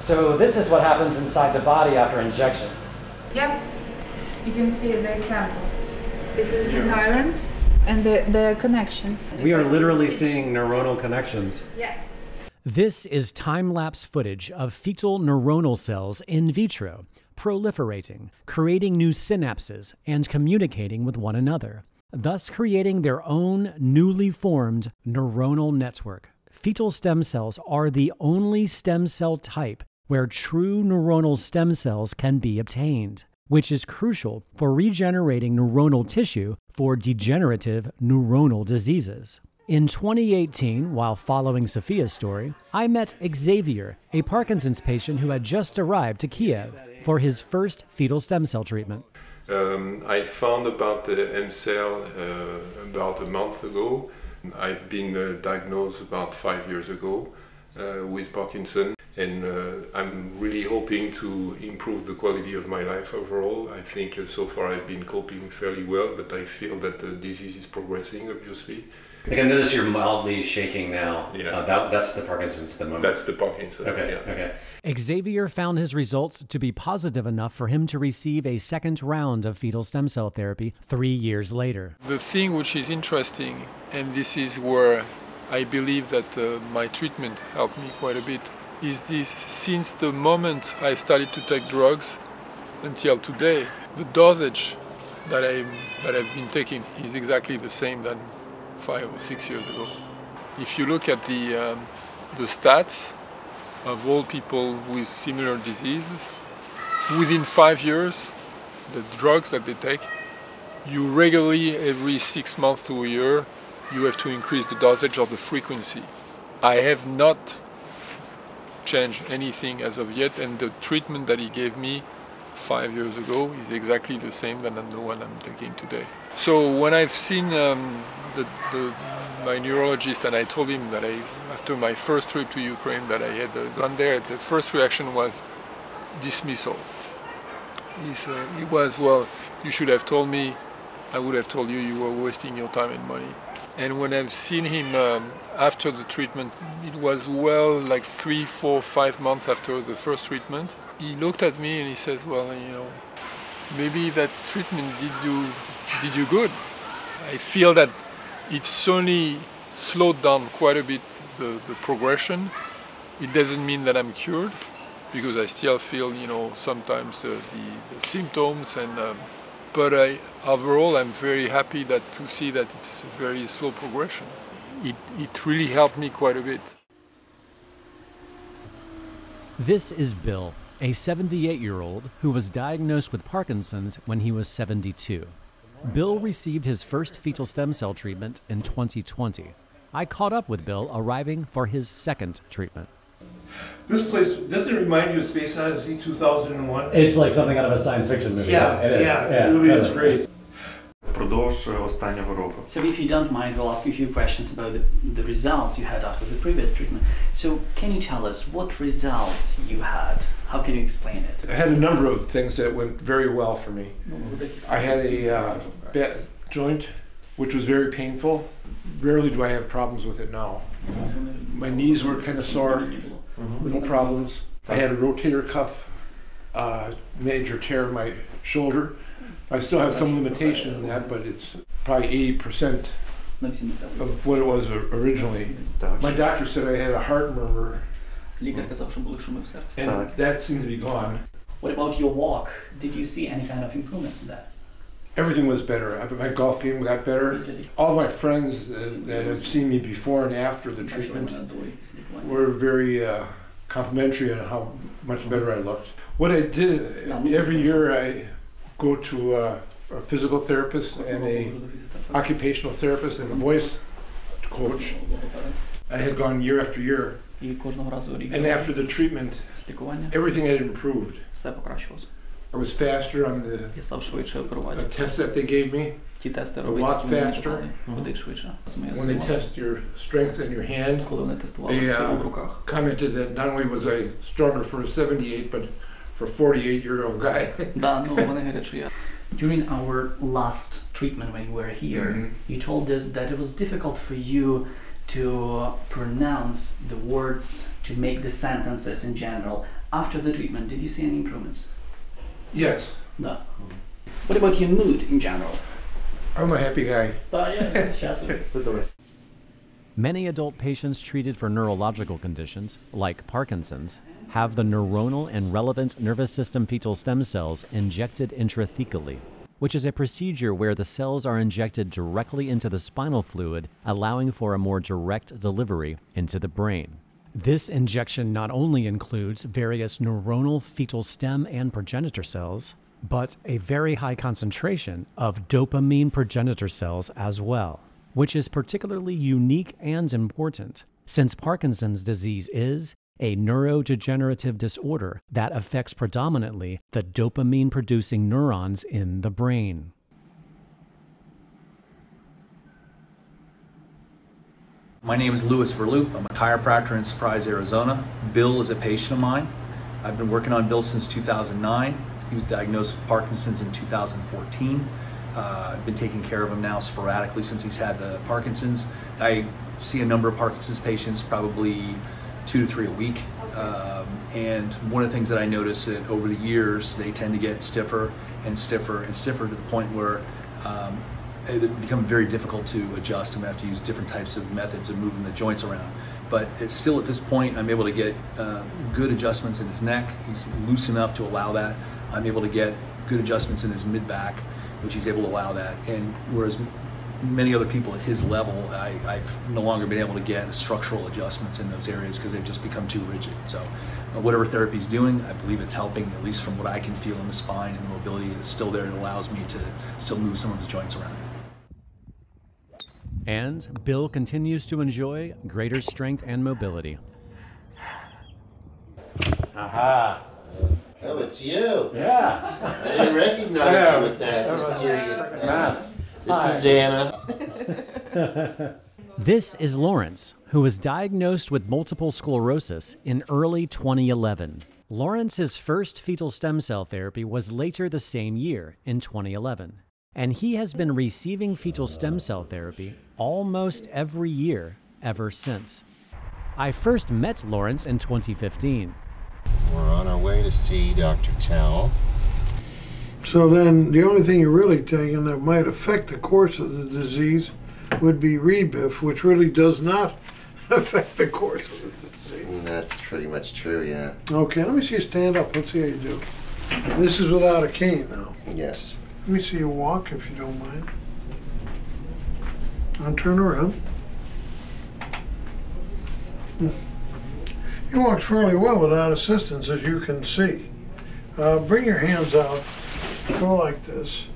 So this is what happens inside the body after injection. Yep. You can see the example. This is the neurons and the, the connections. We are literally seeing neuronal connections. Yeah. This is time-lapse footage of fetal neuronal cells in vitro, proliferating, creating new synapses, and communicating with one another, thus creating their own newly formed neuronal network. Fetal stem cells are the only stem cell type where true neuronal stem cells can be obtained, which is crucial for regenerating neuronal tissue for degenerative neuronal diseases. In twenty eighteen, while following Sophia's story, I met Xavier, a Parkinson's patient who had just arrived to Kyiv for his first fetal stem cell treatment. Um, I found about the EmCell uh, about a month ago. I've been uh, diagnosed about five years ago uh, with Parkinson's, and uh, I'm really hoping to improve the quality of my life overall. I think uh, so far I've been coping fairly well, but I feel that the disease is progressing, obviously. Like, I notice you're mildly shaking now. Yeah. Uh, that, that's the Parkinson's at the moment. That's the Parkinson's. Okay. Yeah. Okay. Xavier found his results to be positive enough for him to receive a second round of fetal stem cell therapy three years later. The thing which is interesting, and this is where I believe that uh, my treatment helped me quite a bit, is this: since the moment I started to take drugs until today, the dosage that, I, that I've been taking is exactly the same that five or six years ago. If you look at the, um, the stats of all people with similar diseases, within five years, the drugs that they take, you regularly, every six months to a year, you have to increase the dosage or the frequency. I have not changed anything as of yet, and the treatment that he gave me five years ago is exactly the same than the one I'm taking today. So when I've seen um, the, the, my neurologist, and I told him that I, after my first trip to Ukraine, that I had uh, gone there, the first reaction was dismissal. He's, uh, he was, well, you should have told me, I would have told you you were wasting your time and money. And when I've seen him um, after the treatment, it was well like three, four, five months after the first treatment, he looked at me and he says, well, you know, maybe that treatment did you, did you good. I feel that it's certainly slowed down quite a bit the, the progression. It doesn't mean that I'm cured, because I still feel, you know, sometimes uh, the, the symptoms and um, But I, overall, I'm very happy that to see that it's a very slow progression. It, it really helped me quite a bit. This is Bill, a seventy-eight-year-old who was diagnosed with Parkinson's when he was seventy-two. Bill received his first fetal stem cell treatment in twenty twenty. I caught up with Bill arriving for his second treatment. This place, does it remind you of Space Odyssey two thousand one? It's like something out of a science fiction movie. Yeah, it is. yeah, yeah, it really is great. So if you don't mind, we'll ask you a few questions about the, the results you had after the previous treatment. So can you tell us what results you had? How can you explain it? I had a number of things that went very well for me. I had a uh, bat joint, which was very painful. Rarely do I have problems with it now. My knees were kind of sore. Mm-hmm. No problems. I had a rotator cuff uh, major tear of my shoulder. I still have some limitation in that, but it's probably eighty percent of what it was originally. My doctor said I had a heart murmur, and that seemed to be gone. What about your walk? Did you see any kind of improvements in that? Everything was better. My golf game got better. All my friends that have seen me before and after the treatment were very uh, complimentary on how much better I looked. What I did, every year I go to a, a physical therapist and an occupational therapist and a voice coach. I had gone year after year. And after the treatment, everything had improved. I was faster on the, the tests that they gave me, a lot faster. Mm-hmm. When they test your strength in your hand, they uh, commented that not only was I stronger for a seventy-eight, but for a forty-eight-year-old guy. During our last treatment when you were here, mm-hmm. you told us that it was difficult for you to pronounce the words, to make the sentences in general. After the treatment, did you see any improvements? Yes. No. What about your mood in general? I'm a happy guy. Many adult patients treated for neurological conditions, like Parkinson's, have the neuronal and relevant nervous system fetal stem cells injected intrathecally, which is a procedure where the cells are injected directly into the spinal fluid, allowing for a more direct delivery into the brain. This injection not only includes various neuronal fetal stem and progenitor cells, but a very high concentration of dopamine progenitor cells as well, which is particularly unique and important since Parkinson's disease is a neurodegenerative disorder that affects predominantly the dopamine-producing neurons in the brain. My name is Louis Verloop. I'm a chiropractor in Surprise, Arizona. Bill is a patient of mine. I've been working on Bill since two thousand nine. He was diagnosed with Parkinson's in two thousand fourteen. Uh, I've been taking care of him now sporadically since he's had the Parkinson's. I see a number of Parkinson's patients, probably two to three a week. Um, and one of the things that I notice that over the years, they tend to get stiffer and stiffer and stiffer to the point where um, it becomes very difficult to adjust and I have to use different types of methods of moving the joints around. But it's still at this point, I'm able to get uh, good adjustments in his neck. He's loose enough to allow that. I'm able to get good adjustments in his mid-back, which he's able to allow that. And whereas many other people at his level, I, I've no longer been able to get structural adjustments in those areas because they've just become too rigid. So uh, whatever therapy's doing, I believe it's helping, at least from what I can feel in the spine and the mobility that's still there. It allows me to still move some of his joints around. And Bill continues to enjoy greater strength and mobility. Aha! Oh, it's you! Yeah! I didn't recognize yeah. you with that mysterious mask. This Hi. is Anna. This is Lawrence, who was diagnosed with multiple sclerosis in early twenty eleven. Lawrence's first fetal stem cell therapy was later the same year, in twenty eleven. And he has been receiving fetal stem cell therapy almost every year ever since. I first met Lawrence in twenty fifteen. We're on our way to see Doctor Towell. So then the only thing you're really taking that might affect the course of the disease would be Rebif, which really does not affect the course of the disease. That's pretty much true, yeah. Okay, let me see you stand up. Let's see how you do. This is without a cane now. Yes. Let me see you walk, if you don't mind. Now turn around. You walked fairly well without assistance, as you can see. Uh, bring your hands out. Go like this.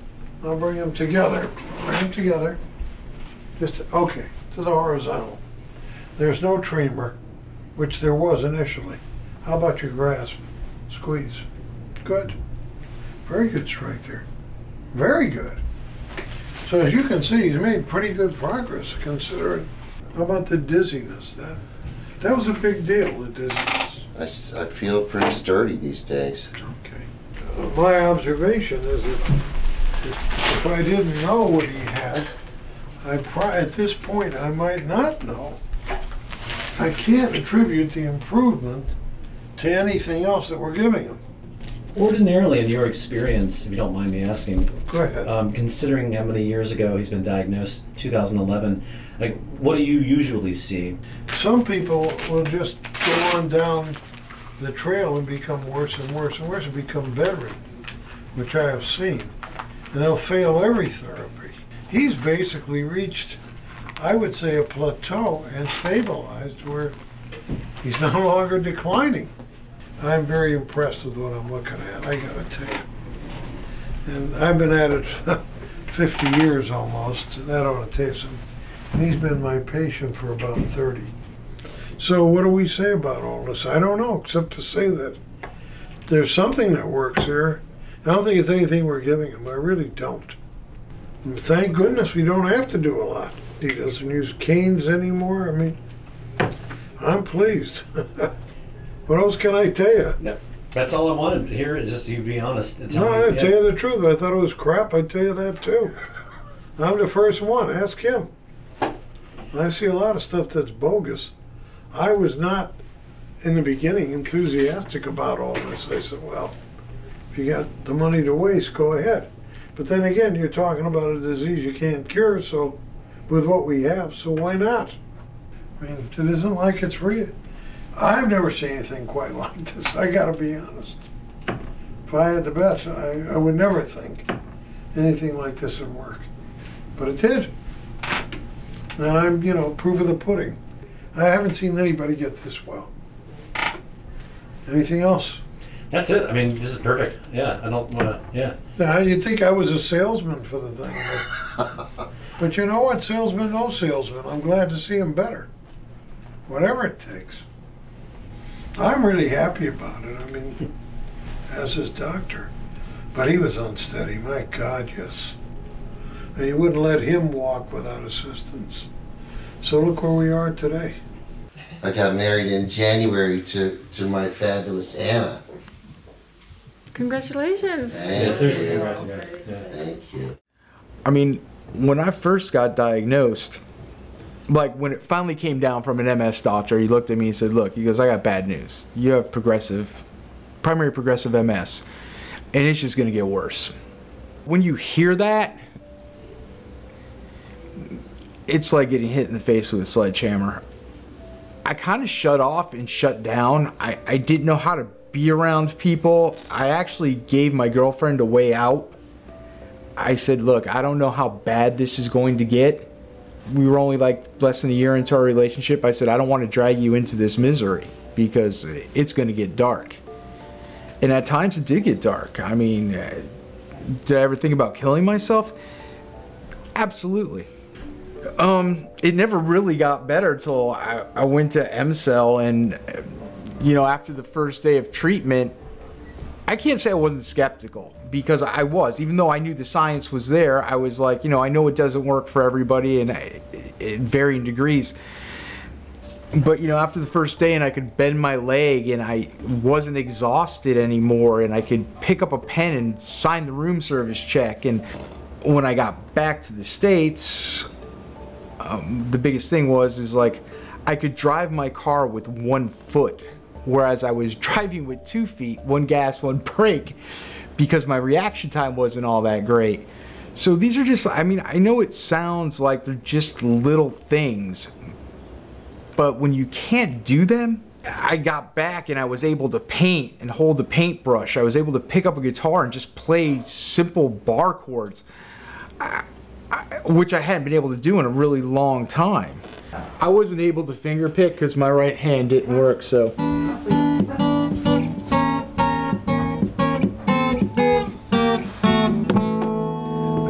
Now bring them together. Bring them together. Just, okay, to the horizontal. There's no tremor, which there was initially. How about your grasp? Squeeze. Good. Very good strength there. Very good. So as you can see, he's made pretty good progress, considering. How about the dizziness? That that was a big deal, the dizziness. I, I feel pretty sturdy these days. Okay. Uh, my observation is that if I didn't know what he had, I pro at this point I might not know. I can't attribute the improvement to anything else that we're giving him. Ordinarily, in your experience, if you don't mind me asking, Go ahead. Um, considering how many years ago he's been diagnosed, two thousand eleven, like, what do you usually see? Some people will just go on down the trail and become worse and worse and worse and become bedridden, which I have seen, and they'll fail every therapy. He's basically reached, I would say, a plateau and stabilized where he's no longer declining. I'm very impressed with what I'm looking at, I gotta tell you. And I've been at it fifty years almost, that ought to taste him. He's been my patient for about thirty. So what do we say about all this? I don't know, except to say that there's something that works here. I don't think it's anything we're giving him, I really don't. And thank goodness we don't have to do a lot. He doesn't use canes anymore, I mean, I'm pleased. What else can I tell you? No, that's all I wanted to hear, is just you be honest. And tell no, I'll yeah. tell you the truth. I thought it was crap. I'd tell you that, too. I'm the first one. Ask him. I see a lot of stuff that's bogus. I was not, in the beginning, enthusiastic about all this. I said, well, if you got the money to waste, go ahead. But then again, you're talking about a disease you can't cure, so with what we have, so why not? I mean, it isn't like it's real. I've never seen anything quite like this, I gotta be honest. If I had the best, I, I would never think anything like this would work. But it did. And I'm, you know, proof of the pudding. I haven't seen anybody get this well. Anything else? That's it, I mean, this is perfect. Yeah, I don't wanna, yeah. Now, you'd think I was a salesman for the thing. But, but you know what, salesman, no salesman. I'm glad to see him better. Whatever it takes. I'm really happy about it, I mean, as his doctor. But he was unsteady, my God, yes. And you wouldn't let him walk without assistance. So look where we are today. I got married in January to, to my fabulous Anna. Congratulations. Thank yeah, seriously, congratulations. Yeah. Thank you. I mean, when I first got diagnosed, like when it finally came down from an M S doctor, he looked at me and said, look, he goes, I got bad news. You have progressive, primary progressive M S, and it's just gonna get worse. When you hear that, it's like getting hit in the face with a sledgehammer. I kind of shut off and shut down. I, I didn't know how to be around people. I actually gave my girlfriend a way out. I said, look, I don't know how bad this is going to get. We were only like less than a year into our relationship. I said, I don't want to drag you into this misery because it's going to get dark. And at times it did get dark. I mean, did I ever think about killing myself? Absolutely. Um, it never really got better till I, I went to EmCell, and, you know, after the first day of treatment, I can't say I wasn't skeptical, because I was. Even though I knew the science was there, I was like, you know, I know it doesn't work for everybody and in varying degrees. But, you know, after the first day and I could bend my leg and I wasn't exhausted anymore and I could pick up a pen and sign the room service check. And when I got back to the States, um, the biggest thing was is like I could drive my car with one foot, whereas I was driving with two feet, one gas, one brake, because my reaction time wasn't all that great. So these are just, I mean, I know it sounds like they're just little things, but when you can't do them, I got back and I was able to paint and hold the paintbrush. I was able to pick up a guitar and just play simple bar chords, I, I, which I hadn't been able to do in a really long time. I wasn't able to finger pick because my right hand didn't work, so. I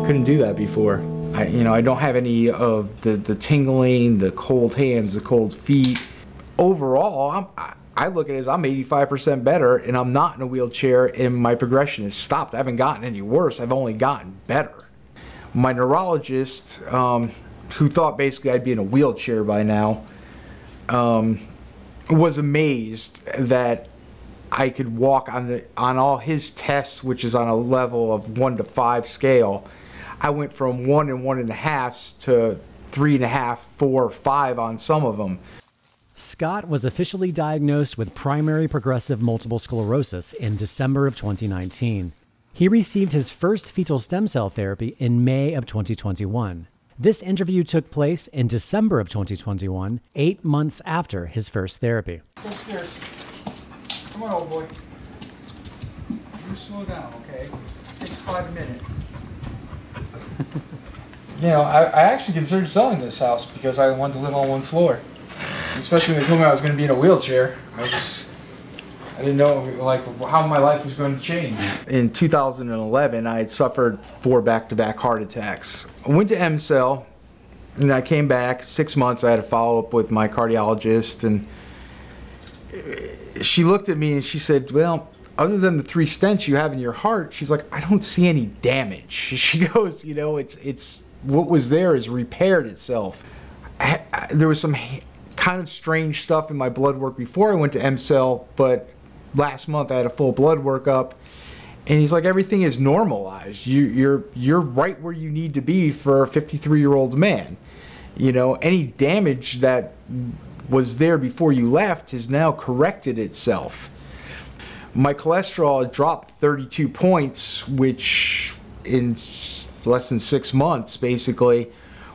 couldn't do that before. I, you know, I don't have any of the, the tingling, the cold hands, the cold feet. Overall, I'm, I, I look at it as I'm eighty-five percent better and I'm not in a wheelchair and my progression has stopped. I haven't gotten any worse, I've only gotten better. My neurologist, um, who thought basically I'd be in a wheelchair by now, um, was amazed that I could walk on, the, on all his tests, which is on a level of one to five scale. I went from one and one and a halfs to three and a half, four, five on some of them. Scott was officially diagnosed with primary progressive multiple sclerosis in December of twenty nineteen. He received his first fetal stem cell therapy in May of twenty twenty-one. This interview took place in December of twenty twenty-one, eight months after his first therapy. Go upstairs. Come on, old boy. You slow down, okay? Takes five minutes. You know, I, I actually considered selling this house because I wanted to live on one floor. Especially when they told me I was going to be in a wheelchair. I just, I didn't know like how my life was going to change. In two thousand eleven, I had suffered four back-to-back heart attacks. I went to EmCell, and I came back. Six months, I had a follow-up with my cardiologist, and she looked at me and she said, well, other than the three stents you have in your heart, she's like, I don't see any damage. She goes, you know, it's, it's what was there is repaired itself. I, I, there was some kind of strange stuff in my blood work before I went to EmCell, but last month I had a full blood workup, and he's like, everything is normalized. You, you're, you're right where you need to be for a fifty-three-year-old man. You know, any damage that was there before you left has now corrected itself. My cholesterol dropped thirty-two points, which in less than six months, basically,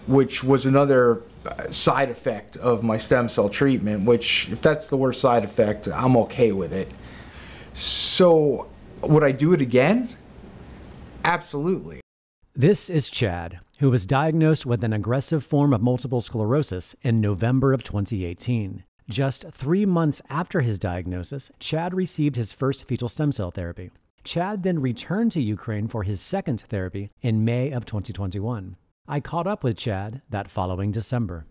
which was another side effect of my stem cell treatment, which if that's the worst side effect, I'm okay with it. So would I do it again? Absolutely. This is Chad, who was diagnosed with an aggressive form of multiple sclerosis in November of twenty eighteen. Just three months after his diagnosis, Chad received his first fetal stem cell therapy. Chad then returned to Ukraine for his second therapy in May of twenty twenty-one. I caught up with Chad that following December.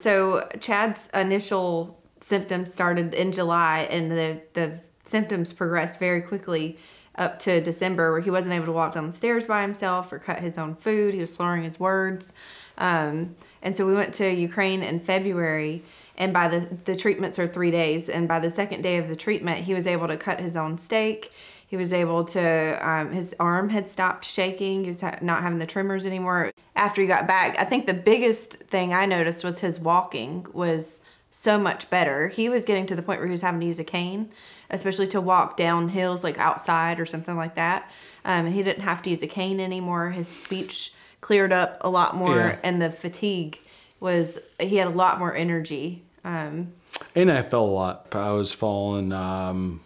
So Chad's initial symptoms started in July, and the, the symptoms progressed very quickly up to December, where he wasn't able to walk down the stairs by himself or cut his own food. He was slurring his words. Um, and so we went to Ukraine in February, and by the, the treatments are three days. And by the second day of the treatment, he was able to cut his own steak. He was able to, um, his arm had stopped shaking. He was ha not having the tremors anymore. After he got back, I think the biggest thing I noticed was his walking was so much better. He was getting to the point where he was having to use a cane, especially to walk down hills, like outside or something like that. Um, and he didn't have to use a cane anymore. His speech cleared up a lot more, yeah. and the fatigue was, he had a lot more energy. Um, and I fell a lot. I was falling um,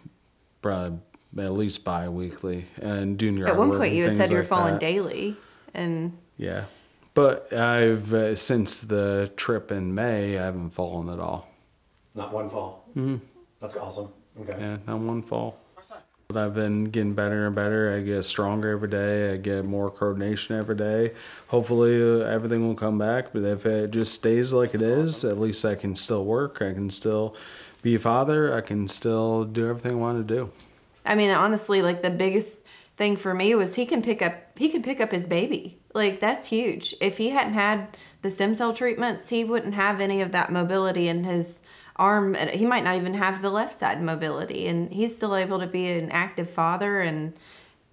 probably at least bi-weekly and doing yard work. At one point you had said you were falling daily. And yeah. But I've, uh, since the trip in May, I haven't fallen at all. Not one fall? Mm-hmm. That's awesome. Okay. Yeah, not one fall. But I've been getting better and better. I get stronger every day. I get more coordination every day. Hopefully uh, everything will come back, but if it just stays like That's it awesome. is, at least I can still work. I can still be a father. I can still do everything I want to do. I mean, honestly, like the biggest thing for me was he can pick up, he can pick up his baby. Like, that's huge. If he hadn't had the stem cell treatments, he wouldn't have any of that mobility in his arm. He might not even have the left side mobility. And he's still able to be an active father and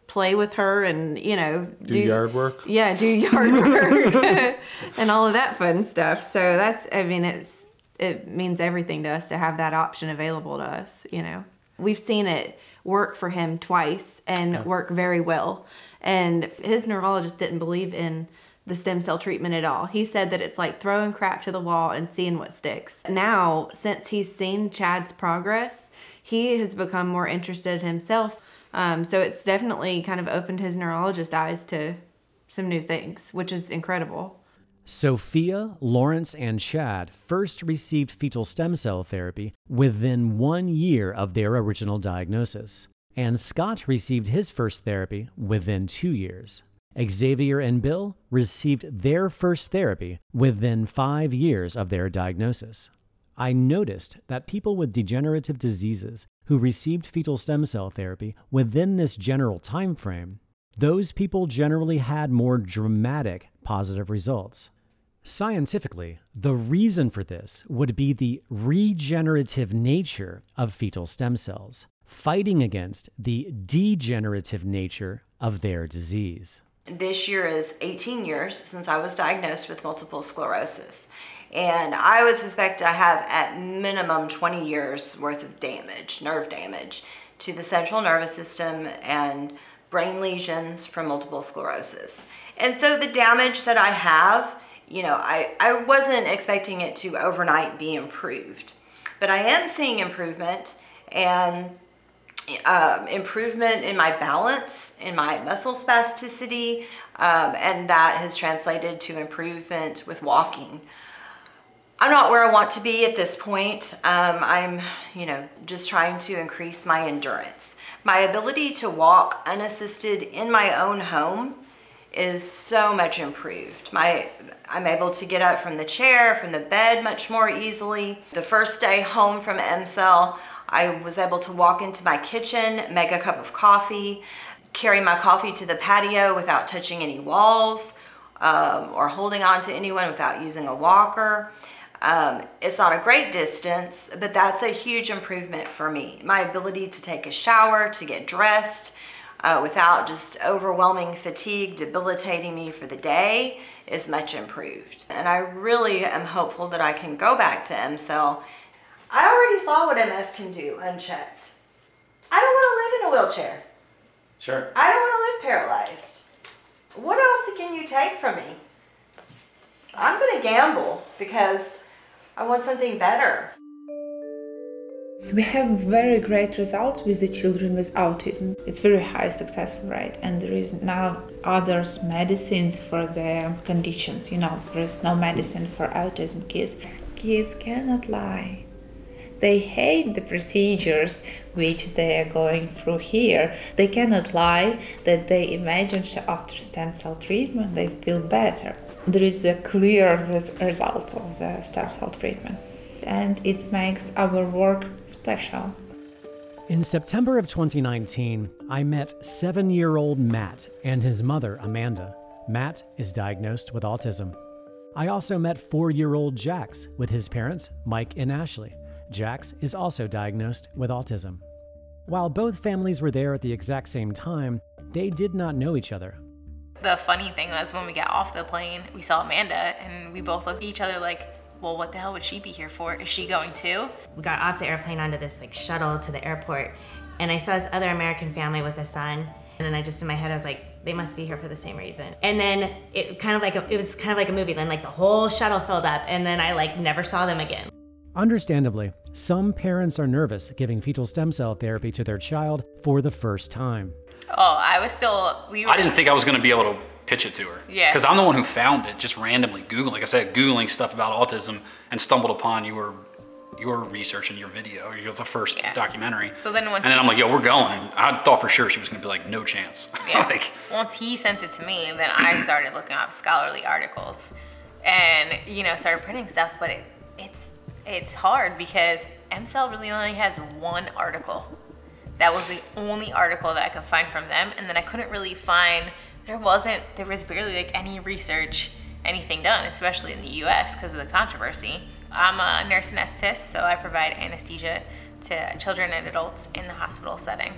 play with her and, you know. Do, do yard work. Yeah, do yard work and all of that fun stuff. So that's, I mean, it's it means everything to us to have that option available to us, you know. We've seen it work for him twice and yeah. work very well. And his neurologist didn't believe in the stem cell treatment at all. He said that it's like throwing crap to the wall and seeing what sticks. Now, since he's seen Chad's progress, he has become more interested himself. Um, so it's definitely kind of opened his neurologist's eyes to some new things, which is incredible. Sophia, Lawrence, and Chad first received fetal stem cell therapy within one year of their original diagnosis. And Scott received his first therapy within two years. Xavier and Bill received their first therapy within five years of their diagnosis. I noticed that people with degenerative diseases who received fetal stem cell therapy within this general time frame, those people generally had more dramatic positive results. Scientifically, the reason for this would be the regenerative nature of fetal stem cells, fighting against the degenerative nature of their disease. This year is eighteen years since I was diagnosed with multiple sclerosis. And I would suspect I have at minimum twenty years worth of damage, nerve damage, to the central nervous system and brain lesions from multiple sclerosis. And so the damage that I have, you know, I, I wasn't expecting it to overnight be improved, but I am seeing improvement and Um, improvement in my balance, in my muscle spasticity, um, and that has translated to improvement with walking. I'm not where I want to be at this point. Um, I'm, you know, just trying to increase my endurance. My ability to walk unassisted in my own home is so much improved. My, I'm able to get up from the chair, from the bed much more easily. The first day home from EmCell, I was able to walk into my kitchen, make a cup of coffee, carry my coffee to the patio without touching any walls um, or holding on to anyone without using a walker. Um, it's not a great distance, but that's a huge improvement for me. My ability to take a shower, to get dressed uh, without just overwhelming fatigue debilitating me for the day is much improved. And I really am hopeful that I can go back to EmCell. I already saw what M S can do unchecked. I don't want to live in a wheelchair. Sure. I don't want to live paralyzed. What else can you take from me? I'm going to gamble because I want something better. We have very great results with the children with autism. It's very high success rate, and there is now other medicines for their conditions. You know, there is no medicine for autism kids. Kids cannot lie. They hate the procedures which they are going through here. They cannot lie that they imagine after stem cell treatment they feel better. There is a clear result of the stem cell treatment. and it makes our work special. In September of twenty nineteen, I met seven-year-old Matt and his mother, Amanda. Matt is diagnosed with autism. I also met four-year-old Jax with his parents, Mike and Ashley. Jax is also diagnosed with autism. While both families were there at the exact same time, they did not know each other. The funny thing was when we got off the plane, we saw Amanda and we both looked at each other like, well, what the hell would she be here for? Is she going too? We got off the airplane onto this like shuttle to the airport, and I saw this other American family with a son, and then I just in my head I was like, they must be here for the same reason. And then it kind of like a, it was kind of like a movie. Then like the whole shuttle filled up, and then I like never saw them again. Understandably, some parents are nervous giving fetal stem cell therapy to their child for the first time. Oh, I was still. We were I didn't think I was going to be able to pitch it to her. Yeah. Because I'm the one who found it, just randomly Googling. Like I said, Googling stuff about autism, and stumbled upon your your research and your video, your the first yeah. documentary. So then once and then I'm like, yo, we're going. And I thought for sure she was going to be like, no chance. Yeah. Like, once he sent it to me, then I started looking up scholarly articles, and you know, started printing stuff. But it it's it's hard because EmCell really only has one article. That was the only article that I could find from them, and then I couldn't really find, there wasn't, there was barely like any research, anything done, especially in the U S because of the controversy. I'm a nurse anesthetist, so I provide anesthesia to children and adults in the hospital setting.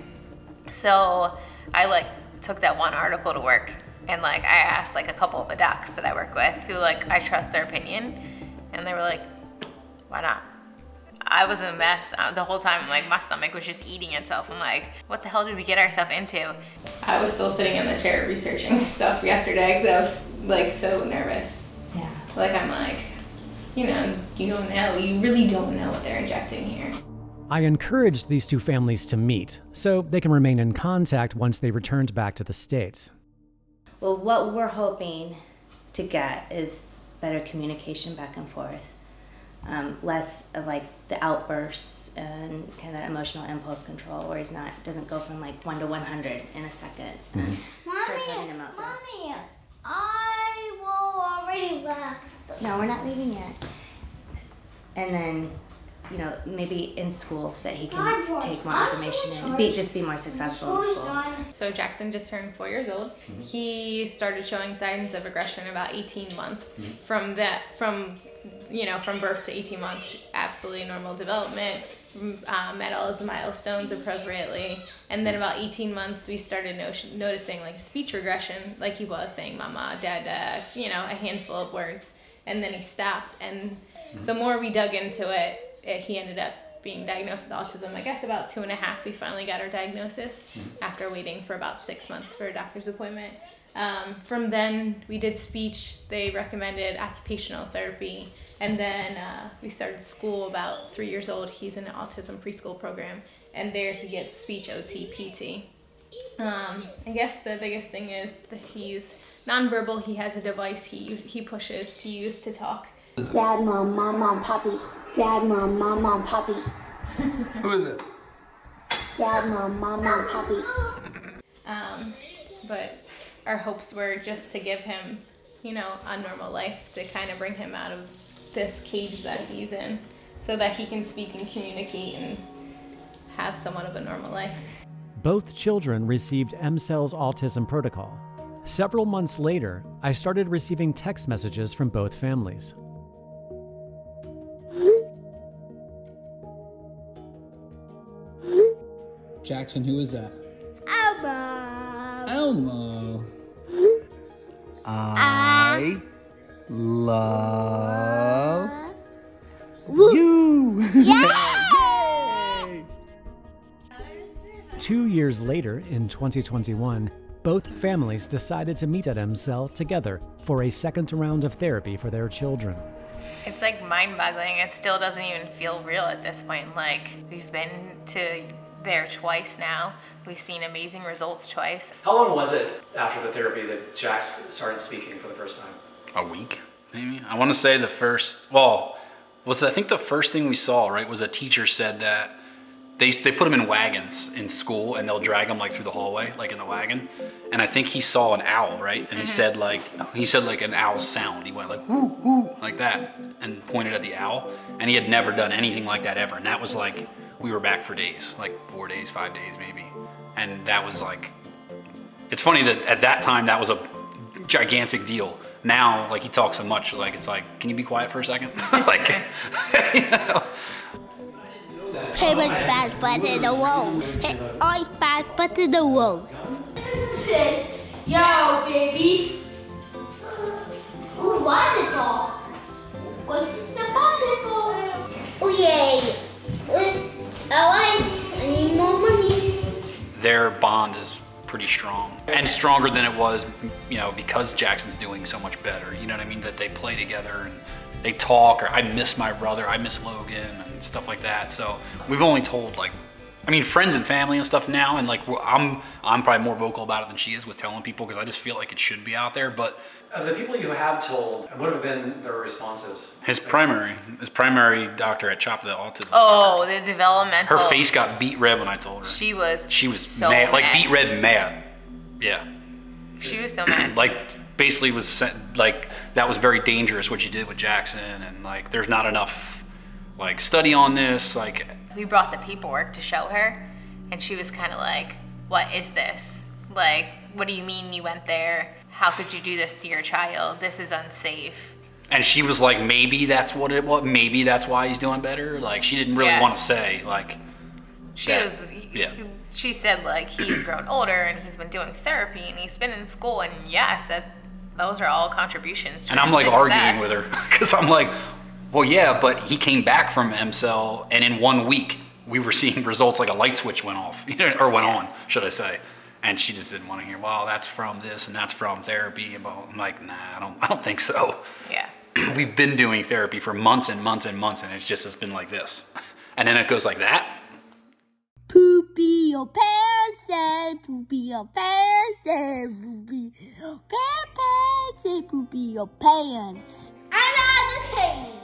So I like took that one article to work, and like I asked like a couple of the docs that I work with who like I trust their opinion, and they were like, why not? I was a mess the whole time. Like my stomach was just eating itself. I'm like, what the hell did we get ourselves into? I was still sitting in the chair researching stuff yesterday because I was like so nervous. Yeah. Like I'm like, you know, you don't know. You really don't know what they're injecting here. I encouraged these two families to meet so they can remain in contact once they returned back to the States. Well, what we're hoping to get is better communication back and forth. Um, less of like the outbursts and kind of that emotional impulse control where he's not, doesn't go from like one to one hundred in a second. Mm -hmm. Mommy, Mommy, I will already left. No, we're not leaving yet. And then, you know, maybe in school that he can God, take more I'm information so and be, just be more successful in school. Done. So Jackson just turned four years old. Mm -hmm. He started showing signs of aggression about eighteen months. Mm -hmm. From that, from you know, from birth to eighteen months, absolutely normal development, um, met all his milestones appropriately. And then about eighteen months, we started no noticing like a speech regression, like he was saying mama, dada, you know, a handful of words. And then he stopped. And the more we dug into it, it he ended up being diagnosed with autism. I guess about two and a half, we finally got our diagnosis after waiting for about six months for a doctor's appointment. Um, from then, we did speech. They recommended occupational therapy. And then uh, we started school about three years old. He's in an autism preschool program. And there he gets speech, O T, P T. Um, I guess the biggest thing is that he's nonverbal. He has a device he, he pushes to use to talk. Dad, mom, mom, mom, papi. Dad, mom, mom, mom, papi. Who is it? Dad, mom, mom, mom, papi. Um, but... Our hopes were just to give him, you know, a normal life, to kind of bring him out of this cage that he's in so that he can speak and communicate and have somewhat of a normal life. Both children received EmCell's autism protocol. Several months later, I started receiving text messages from both families. Jackson, who is that? Elmo. Elmo. I love you! Yay! Two years later, in twenty twenty-one, both families decided to meet at EmCell together for a second round of therapy for their children. It's like mind-boggling. It still doesn't even feel real at this point. Like, we've been to there twice now. We've seen amazing results twice. How long was it after the therapy that Jax started speaking for the first time? A week, maybe? I want to say the first, well, was the, I think the first thing we saw, right, was a teacher said that They, they put him in wagons in school and they'll drag him like through the hallway, like in the wagon. And I think he saw an owl, right? And he mm-hmm. said like, he said like an owl sound. He went like, whoo, whoo, like that, and pointed at the owl. And he had never done anything like that ever. And that was like, we were back for days, like four days, five days maybe. And that was like, it's funny that at that time that was a gigantic deal. Now, like he talks so much, like it's like, can you be quiet for a second? Like, you know. He was bad, but in the world. He always bad, but in the world. Yo, baby. Who wonderful? What is the wonderful? Oh yay! I want any more money. Their bond is pretty strong, and stronger than it was, you know, because Jackson's doing so much better. You know what I mean? That they play together and they talk. Or I miss my brother. I miss Logan. Stuff like that. So we've only told like, I mean, friends and family and stuff now, and like I'm I'm probably more vocal about it than she is with telling people, because I just feel like it should be out there. But of the people you have told, what have been their responses? His primary, his primary doctor at CHOP, the autism. Oh, doctor. The developmental. Her face got beat red when I told her. She was. She was so mad, mad, like beat red mad. Yeah. She was so mad. Like basically was sent, like that was very dangerous what you did with Jackson, and like there's not enough. Like study on this, like. We brought the paperwork to show her, and she was kind of like, what is this? Like, what do you mean you went there? How could you do this to your child? This is unsafe. And she was like, maybe that's what it was, maybe that's why he's doing better. Like she didn't really yeah. want to say like. She that, was, yeah. She said like, he's grown older and he's been doing therapy and he's been in school, and yes, that those are all contributions to and his I'm like success. Arguing with her, because I'm like, well, yeah, but he came back from EmCell, and in one week, we were seeing results like a light switch went off, you know, or went on, should I say. And she just didn't want to hear, well, that's from this, and that's from therapy. And I'm like, nah, I don't, I don't think so. Yeah. We've been doing therapy for months and months and months, and it's just has been like this. And then it goes like that. Poopy your pants and poopy your pants and poopy your pants and poopy your pants. I love the pain.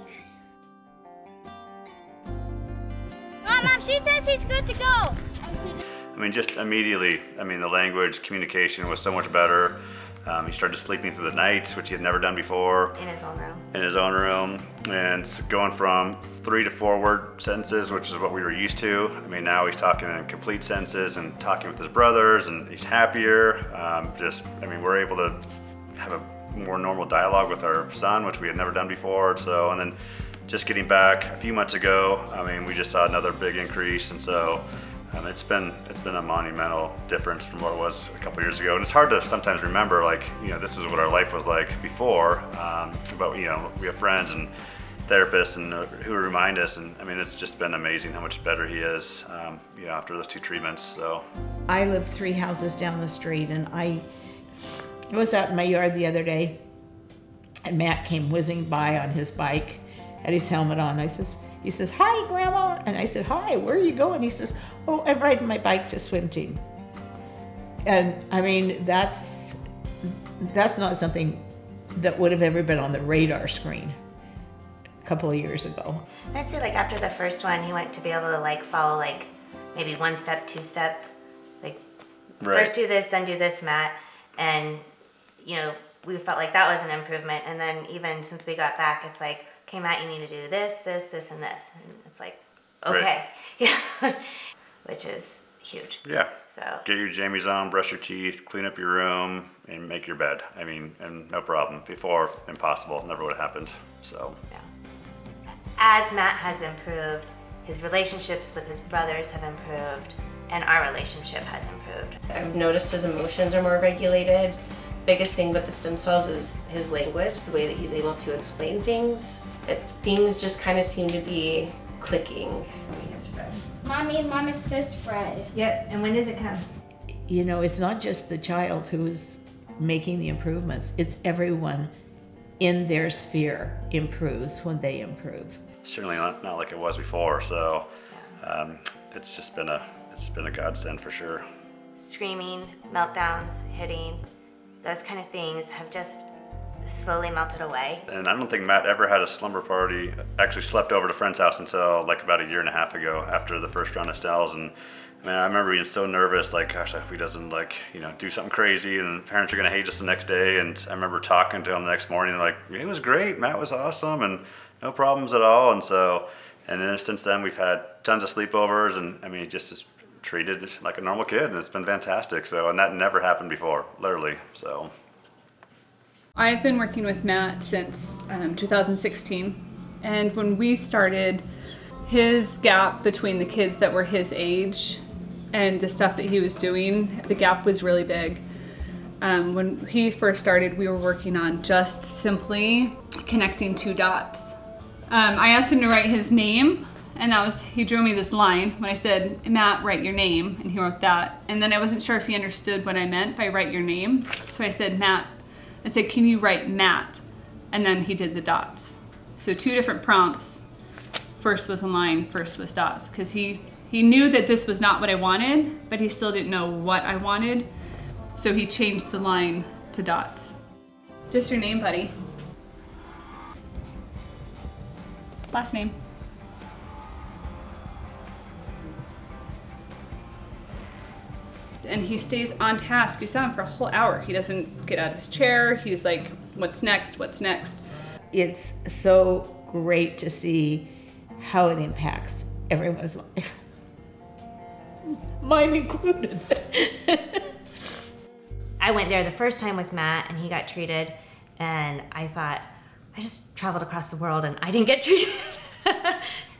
Mom, she says he's good to go. I mean, just immediately, I mean, the language, communication was so much better. Um, he started sleeping through the nights, which he had never done before. In his own room. In his own room. And going from three to four word sentences, which is what we were used to. I mean, now he's talking in complete sentences and talking with his brothers, and he's happier. Um, just, I mean, we're able to have a more normal dialogue with our son, which we had never done before. So, and then, just getting back a few months ago, I mean, we just saw another big increase, and so um, it's been it's been a monumental difference from what it was a couple years ago. And it's hard to sometimes remember, like, you know, this is what our life was like before. Um, but you know, we have friends and therapists and uh, who remind us, and I mean, it's just been amazing how much better he is, um, you know, after those two treatments. So I live three houses down the street, and I was out in my yard the other day, and Matt came whizzing by on his bike. Had his helmet on. I says, he says, hi, Grandma. And I said, hi, where are you going? He says, oh, I'm riding my bike to swim team. And I mean, that's, that's not something that would have ever been on the radar screen a couple of years ago. I'd say like after the first one, he went to be able to like follow like maybe one step, two step, like right. First do this, then do this, Matt. And you know, we felt like that was an improvement. And then even since we got back, it's like, okay, Matt, you need to do this, this, this, and this. And it's like, okay. Right. Yeah. Which is huge. Yeah. So get your jammies on, brush your teeth, clean up your room, and make your bed. I mean, and no problem. Before, impossible. Never would have happened. So. Yeah. As Matt has improved, his relationships with his brothers have improved, and our relationship has improved. I've noticed his emotions are more regulated. Biggest thing with the stem cells is his language, the way that he's able to explain things. It, things just kind of seem to be clicking. Mommy, Mom, it's this Fred. Yep, and when does it come? You know, it's not just the child who's making the improvements. It's everyone in their sphere improves when they improve. Certainly not, not like it was before, so um, it's just been a, it's been a godsend for sure. Screaming, meltdowns, hitting, those kind of things have just slowly melted away. And I don't think Matt ever had a slumber party. Actually slept over to a friend's house until like about a year and a half ago after the first round of cells. And man, I remember being so nervous, like, gosh, I hope he doesn't, like, you know, do something crazy and parents are gonna hate us the next day. And I remember talking to him the next morning, like, it was great, Matt was awesome and no problems at all. And so, and then since then we've had tons of sleepovers and I mean, it just is treated like a normal kid and it's been fantastic. So, and that never happened before, literally, so. I've been working with Matt since um, two thousand sixteen. And when we started, his gap between the kids that were his age and the stuff that he was doing, the gap was really big. Um, when he first started, we were working on just simply connecting two dots. Um, I asked him to write his name, and that was, he drew me this line when I said, Matt, write your name, and he wrote that. And then I wasn't sure if he understood what I meant by write your name, so I said, Matt, I said, can you write Matt? And then he did the dots. So two different prompts. First was a line, first was dots, because he, he knew that this was not what I wanted, but he still didn't know what I wanted. So he changed the line to dots. Just your name, buddy. Last name. And he stays on task. You saw him for a whole hour. He doesn't get out of his chair. He's like, what's next? What's next? It's so great to see how it impacts everyone's life. Mine included. I went there the first time with Matt and he got treated and I thought, I just traveled across the world and I didn't get treated.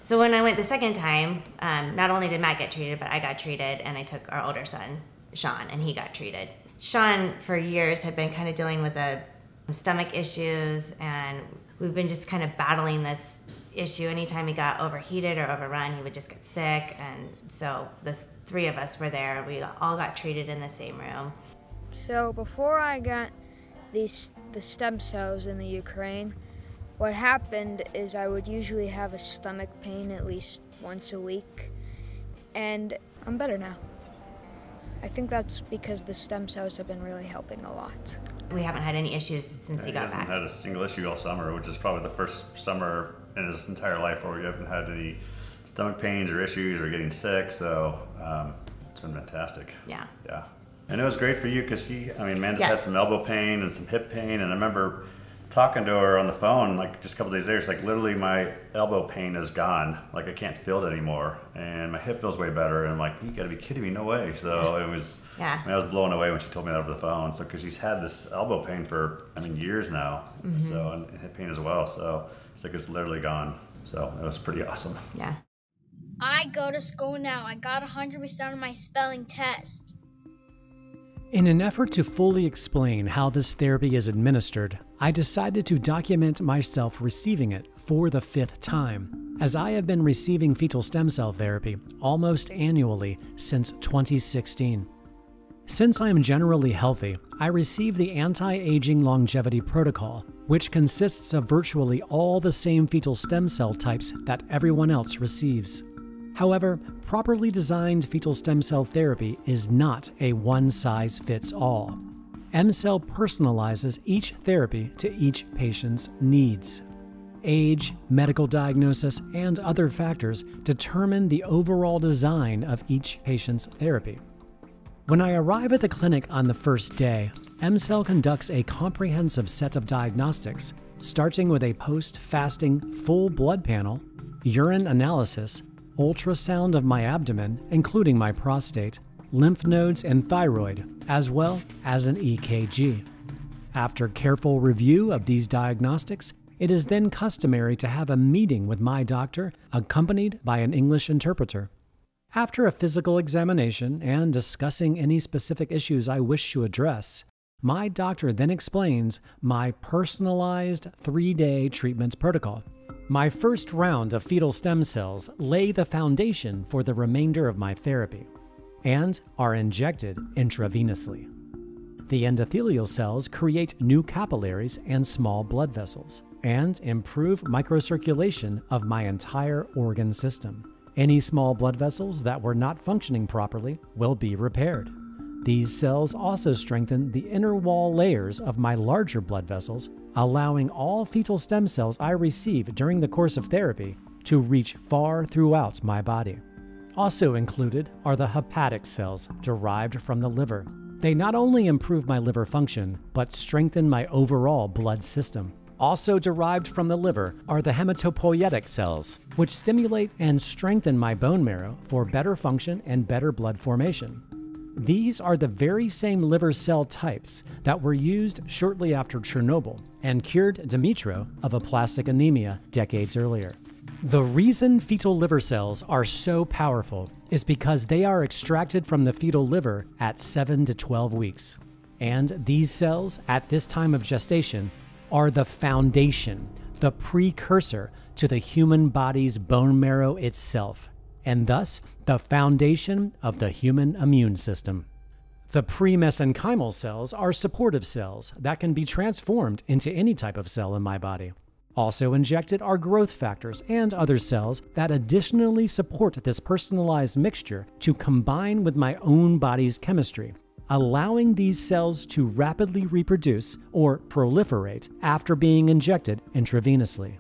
So when I went the second time, um, not only did Matt get treated, but I got treated and I took our older son, Sean, and he got treated. Sean, for years, had been kind of dealing with a, some stomach issues and we've been just kind of battling this issue. Anytime he got overheated or overrun, he would just get sick. And so the three of us were there. We all got treated in the same room. So before I got these the stem cells in the Ukraine, what happened is I would usually have a stomach pain at least once a week. And I'm better now. I think that's because the stem cells have been really helping a lot. We haven't had any issues since yeah, he got he back. He hasn't had a single issue all summer, which is probably the first summer in his entire life where we haven't had any stomach pains or issues or getting sick. So um, it's been fantastic. Yeah. Yeah. And it was great for you because she, I mean, Amanda's yeah. had some elbow pain and some hip pain. And I remember talking to her on the phone, like just a couple days later, it's like literally my elbow pain is gone. Like I can't feel it anymore. And my hip feels way better. And I'm like, you gotta be kidding me, no way. So it was, yeah. I mean, I was blown away when she told me that over the phone. So, cause she's had this elbow pain for, I mean, years now. Mm-hmm. So, and, and hip pain as well. So it's like, it's literally gone. So it was pretty awesome. Yeah. I go to school now. I got one hundred percent on my spelling test. In an effort to fully explain how this therapy is administered, I decided to document myself receiving it for the fifth time, as I have been receiving fetal stem cell therapy almost annually since twenty sixteen. Since I am generally healthy, I receive the anti-aging longevity protocol, which consists of virtually all the same fetal stem cell types that everyone else receives. However, properly designed fetal stem cell therapy is not a one-size-fits-all. EmCell personalizes each therapy to each patient's needs. Age, medical diagnosis, and other factors determine the overall design of each patient's therapy. When I arrive at the clinic on the first day, EmCell conducts a comprehensive set of diagnostics, starting with a post-fasting full blood panel, urine analysis, ultrasound of my abdomen, including my prostate, lymph nodes, and thyroid, as well as an E K G. After careful review of these diagnostics, it is then customary to have a meeting with my doctor, accompanied by an English interpreter. After a physical examination and discussing any specific issues I wish to address, my doctor then explains my personalized three-day treatment protocol. My first round of fetal stem cells lay the foundation for the remainder of my therapy and are injected intravenously. The endothelial cells create new capillaries and small blood vessels and improve microcirculation of my entire organ system. Any small blood vessels that were not functioning properly will be repaired. These cells also strengthen the inner wall layers of my larger blood vessels, allowing all fetal stem cells I receive during the course of therapy to reach far throughout my body. Also included are the hepatic cells derived from the liver. They not only improve my liver function, but strengthen my overall blood system. Also derived from the liver are the hematopoietic cells, which stimulate and strengthen my bone marrow for better function and better blood formation. These are the very same liver cell types that were used shortly after Chernobyl and cured Dmytro of aplastic anemia decades earlier. The reason fetal liver cells are so powerful is because they are extracted from the fetal liver at seven to twelve weeks. And these cells, at this time of gestation, are the foundation, the precursor to the human body's bone marrow itself, and thus the foundation of the human immune system. The pre-mesenchymal cells are supportive cells that can be transformed into any type of cell in my body. Also injected are growth factors and other cells that additionally support this personalized mixture to combine with my own body's chemistry, allowing these cells to rapidly reproduce or proliferate after being injected intravenously.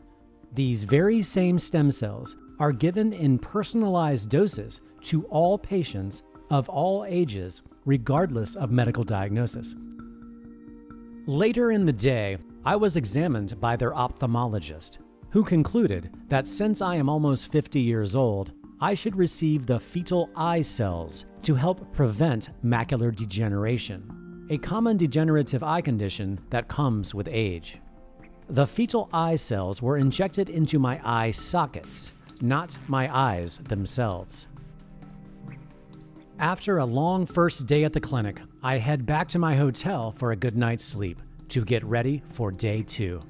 These very same stem cells are given in personalized doses to all patients of all ages, regardless of medical diagnosis. Later in the day, I was examined by their ophthalmologist, who concluded that since I am almost fifty years old, I should receive the fetal eye cells to help prevent macular degeneration, a common degenerative eye condition that comes with age. The fetal eye cells were injected into my eye sockets, not my eyes themselves. After a long first day at the clinic, I head back to my hotel for a good night's sleep to get ready for day two.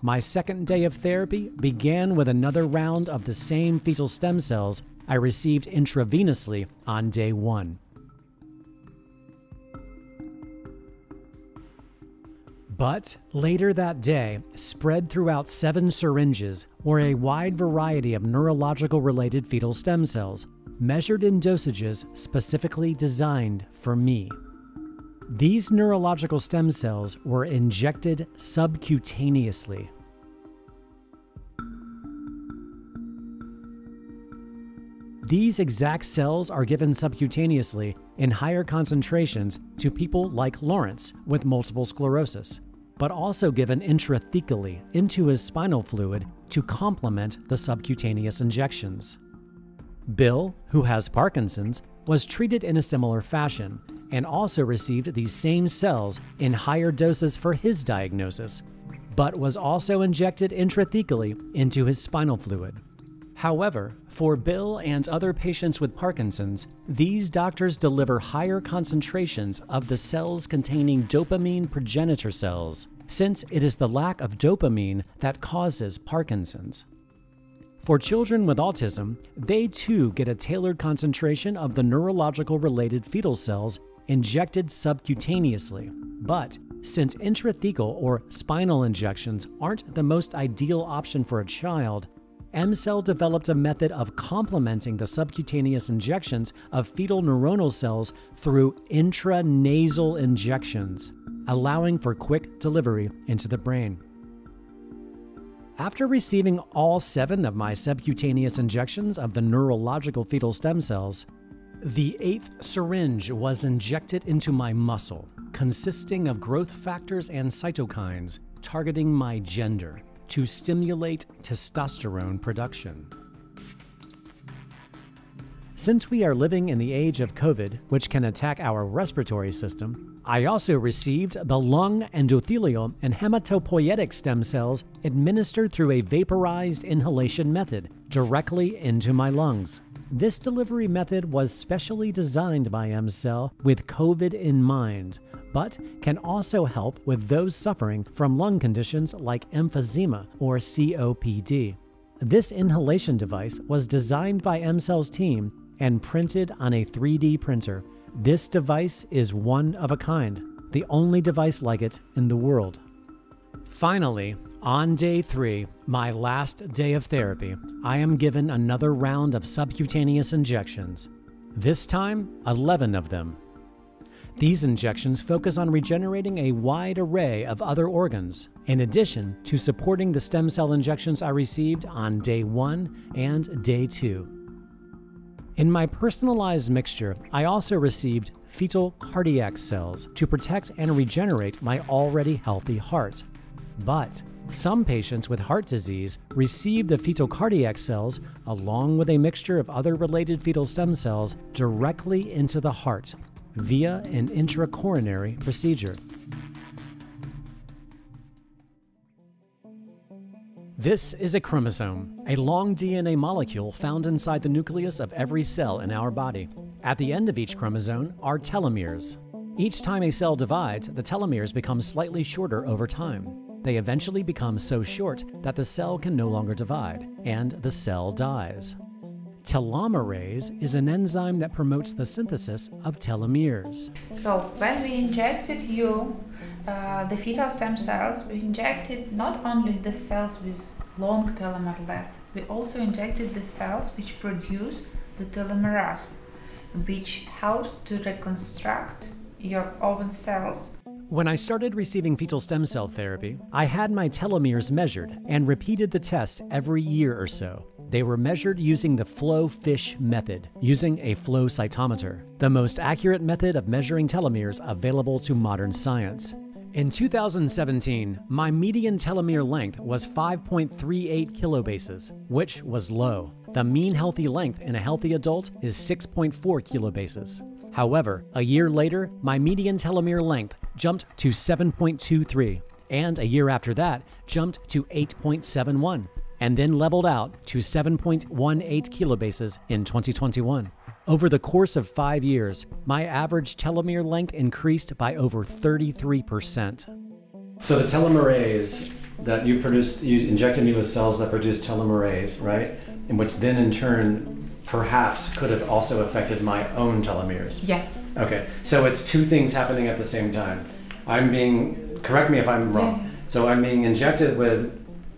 My second day of therapy began with another round of the same fetal stem cells I received intravenously on day one. But later that day, spread throughout seven syringes were a wide variety of neurological-related fetal stem cells, measured in dosages specifically designed for me. These neurological stem cells were injected subcutaneously. These exact cells are given subcutaneously in higher concentrations to people like Lawrence with multiple sclerosis, but also given intrathecally into his spinal fluid to complement the subcutaneous injections. Bill, who has Parkinson's, was treated in a similar fashion, and also received these same cells in higher doses for his diagnosis, but was also injected intrathecally into his spinal fluid. However, for Bill and other patients with Parkinson's, these doctors deliver higher concentrations of the cells containing dopamine progenitor cells, since it is the lack of dopamine that causes Parkinson's. For children with autism, they too get a tailored concentration of the neurological-related fetal cells injected subcutaneously. But since intrathecal or spinal injections aren't the most ideal option for a child, EmCell developed a method of complementing the subcutaneous injections of fetal neuronal cells through intranasal injections, allowing for quick delivery into the brain. After receiving all seven of my subcutaneous injections of the neurological fetal stem cells, the eighth syringe was injected into my muscle, consisting of growth factors and cytokines targeting my gender to stimulate testosterone production. Since we are living in the age of COVID, which can attack our respiratory system, I also received the lung, endothelial, and hematopoietic stem cells administered through a vaporized inhalation method directly into my lungs. This delivery method was specially designed by EmCell with COVID in mind, but can also help with those suffering from lung conditions like emphysema or C O P D. This inhalation device was designed by EmCell's team and printed on a three D printer. This device is one of a kind, the only device like it in the world. Finally, on day three, my last day of therapy, I am given another round of subcutaneous injections, this time eleven of them. These injections focus on regenerating a wide array of other organs, in addition to supporting the stem cell injections I received on day one and day two. In my personalized mixture, I also received fetal cardiac cells to protect and regenerate my already healthy heart. But some patients with heart disease receive the fetal cardiac cells along with a mixture of other related fetal stem cells directly into the heart via an intracoronary procedure. This is a chromosome, a long D N A molecule found inside the nucleus of every cell in our body. At the end of each chromosome are telomeres. Each time a cell divides, the telomeres become slightly shorter over time. They eventually become so short that the cell can no longer divide, and the cell dies. Telomerase is an enzyme that promotes the synthesis of telomeres. So when we injected you Uh, the fetal stem cells, we injected not only the cells with long telomere length, we also injected the cells which produce the telomerase, which helps to reconstruct your own cells. When I started receiving fetal stem cell therapy, I had my telomeres measured and repeated the test every year or so. They were measured using the flow fish method, using a flow cytometer, the most accurate method of measuring telomeres available to modern science. In two thousand seventeen, my median telomere length was five point three eight kilobases, which was low. The mean healthy length in a healthy adult is six point four kilobases. However, a year later, my median telomere length jumped to seven point two three, and a year after that, jumped to eight point seven one, and then leveled out to seven point one eight kilobases in twenty twenty-one. Over the course of five years, my average telomere length increased by over thirty-three percent. So the telomerase that you produced, you injected me with cells that produce telomerase, right? And which then in turn, perhaps could have also affected my own telomeres. Yeah. Okay, so it's two things happening at the same time. I'm being, correct me if I'm wrong. Yeah. So I'm being injected with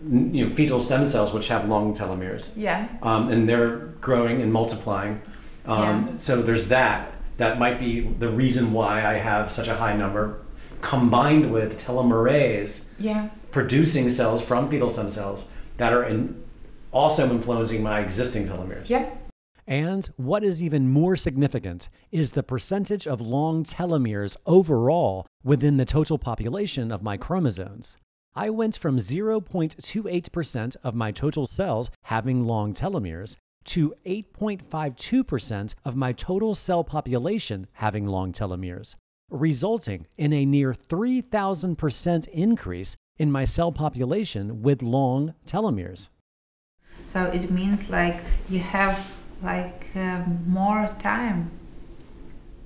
you know, fetal stem cells, which have long telomeres. Yeah. Um, and they're growing and multiplying. Um, yeah. So there's that, that might be the reason why I have such a high number, combined with telomerase yeah. producing cells from fetal stem cells that are in, also influencing my existing telomeres. Yeah. And what is even more significant is the percentage of long telomeres overall within the total population of my chromosomes. I went from zero point two eight percent of my total cells having long telomeres to eight point five two percent of my total cell population having long telomeres, resulting in a near three thousand percent increase in my cell population with long telomeres. So it means like you have like uh, more time.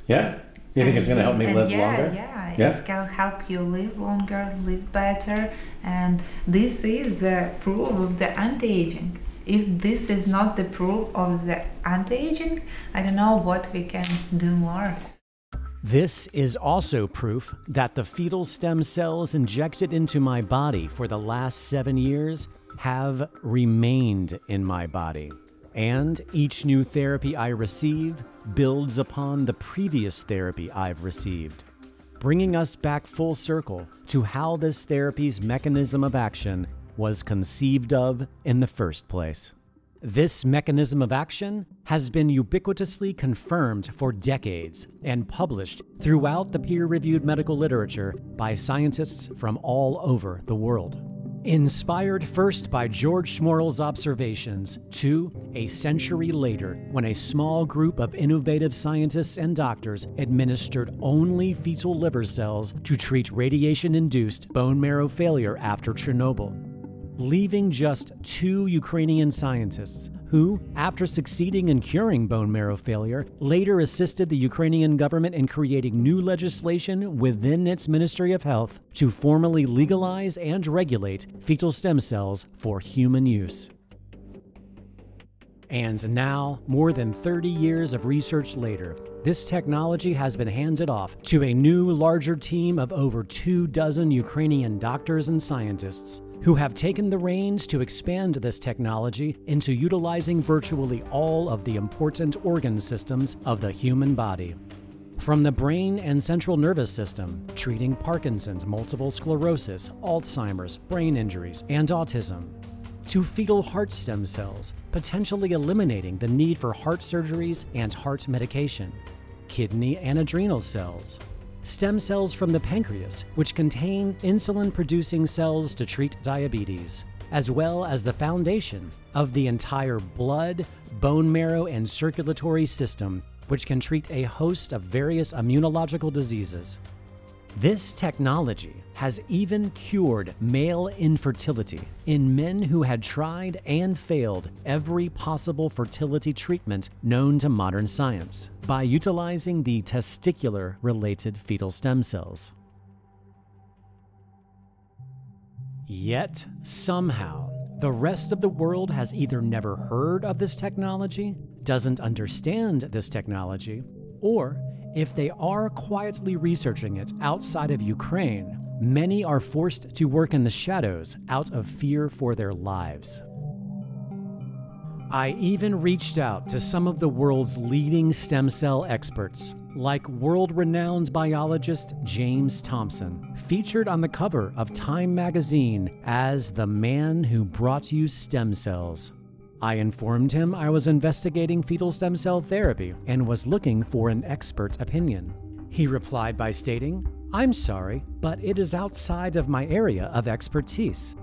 Yeah, you think and it's going to help me live yeah, longer? Yeah, yeah, it's going to help you live longer, live better, and this is the proof of the anti-aging. If this is not the proof of the anti-aging, I don't know what we can do more. This is also proof that the fetal stem cells injected into my body for the last seven years have remained in my body. And each new therapy I receive builds upon the previous therapy I've received, bringing us back full circle to how this therapy's mechanism of action was conceived of in the first place. This mechanism of action has been ubiquitously confirmed for decades and published throughout the peer-reviewed medical literature by scientists from all over the world. Inspired first by George Schmorl's observations, to a century later, when a small group of innovative scientists and doctors administered only fetal liver cells to treat radiation-induced bone marrow failure after Chernobyl, leaving just two Ukrainian scientists who, after succeeding in curing bone marrow failure, later assisted the Ukrainian government in creating new legislation within its Ministry of Health to formally legalize and regulate fetal stem cells for human use. And now, more than thirty years of research later, this technology has been handed off to a new, larger team of over two dozen Ukrainian doctors and scientists who have taken the reins to expand this technology into utilizing virtually all of the important organ systems of the human body. From the brain and central nervous system, treating Parkinson's, multiple sclerosis, Alzheimer's, brain injuries, and autism, to fetal heart stem cells, potentially eliminating the need for heart surgeries and heart medication, kidney and adrenal cells, stem cells from the pancreas, which contain insulin-producing cells to treat diabetes, as well as the foundation of the entire blood, bone marrow, and circulatory system, which can treat a host of various immunological diseases. This technology has even cured male infertility in men who had tried and failed every possible fertility treatment known to modern science by utilizing the testicular-related fetal stem cells. Yet, somehow, the rest of the world has either never heard of this technology, doesn't understand this technology, or if they are quietly researching it outside of Ukraine, many are forced to work in the shadows out of fear for their lives. I even reached out to some of the world's leading stem cell experts, like world-renowned biologist James Thompson, featured on the cover of Time magazine as the man who brought you stem cells. I informed him I was investigating fetal stem cell therapy and was looking for an expert opinion. He replied by stating, "I'm sorry, but it is outside of my area of expertise."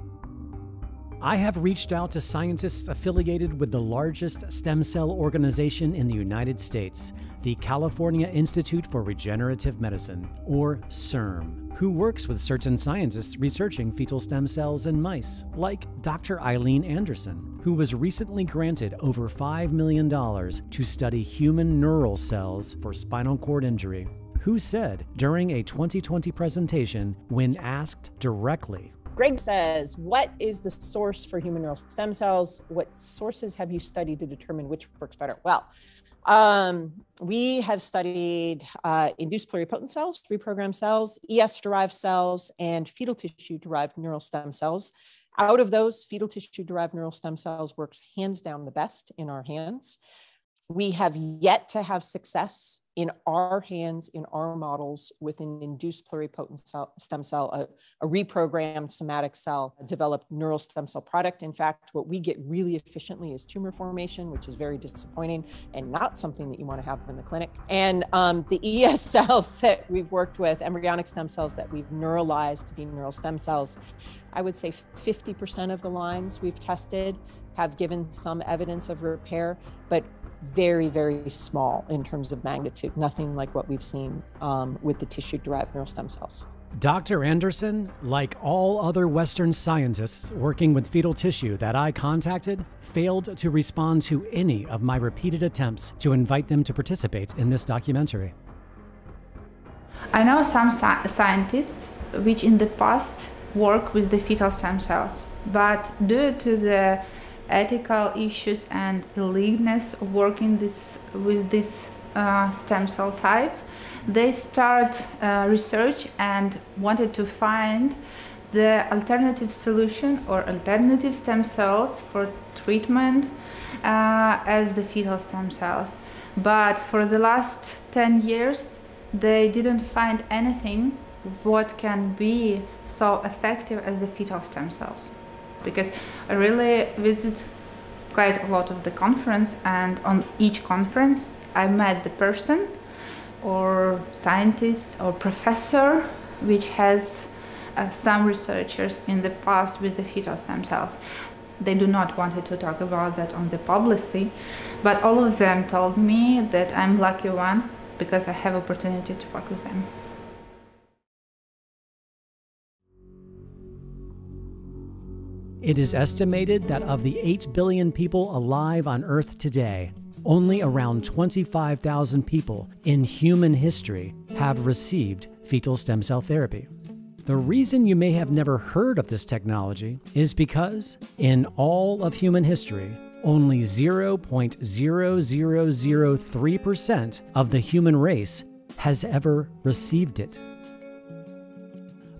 I have reached out to scientists affiliated with the largest stem cell organization in the United States, the California Institute for Regenerative Medicine, or CIRM, who works with certain scientists researching fetal stem cells in mice, like Doctor Eileen Anderson, who was recently granted over five million dollars to study human neural cells for spinal cord injury, who said during a twenty twenty presentation when asked directly, Greg says, what is the source for human neural stem cells? What sources have you studied to determine which works better? Well, um, we have studied uh, induced pluripotent cells, reprogrammed cells, E S-derived cells, and fetal tissue-derived neural stem cells. Out of those, fetal tissue-derived neural stem cells works hands down the best in our hands. We have yet to have success in our hands, in our models, with an induced pluripotent cell, stem cell, a, a reprogrammed somatic cell, developed neural stem cell product. In fact, what we get really efficiently is tumor formation, which is very disappointing and not something that you want to have in the clinic. And um, the E S cells that we've worked with, embryonic stem cells that we've neuralized to be neural stem cells, I would say fifty percent of the lines we've tested have given some evidence of repair, but very, very small in terms of magnitude, nothing like what we've seen um, with the tissue-derived neural stem cells. Doctor Anderson, like all other Western scientists working with fetal tissue that I contacted, failed to respond to any of my repeated attempts to invite them to participate in this documentary. I know some sci- scientists which in the past work with the fetal stem cells, but due to the ethical issues and illegalness of working this, with this uh, stem cell type, they start uh, research and wanted to find the alternative solution or alternative stem cells for treatment uh, as the fetal stem cells. But for the last ten years, they didn't find anything what can be so effective as the fetal stem cells. Because I really visit quite a lot of the conference, and on each conference I met the person or scientist or professor which has uh, some researchers in the past with the fetal stem cells. They do not wanted to talk about that on the publicity, but all of them told me that I'm lucky one because I have opportunity to work with them. It is estimated that of the eight billion people alive on Earth today, only around twenty-five thousand people in human history have received fetal stem cell therapy. The reason you may have never heard of this technology is because, in all of human history, only zero point zero zero zero three percent of the human race has ever received it.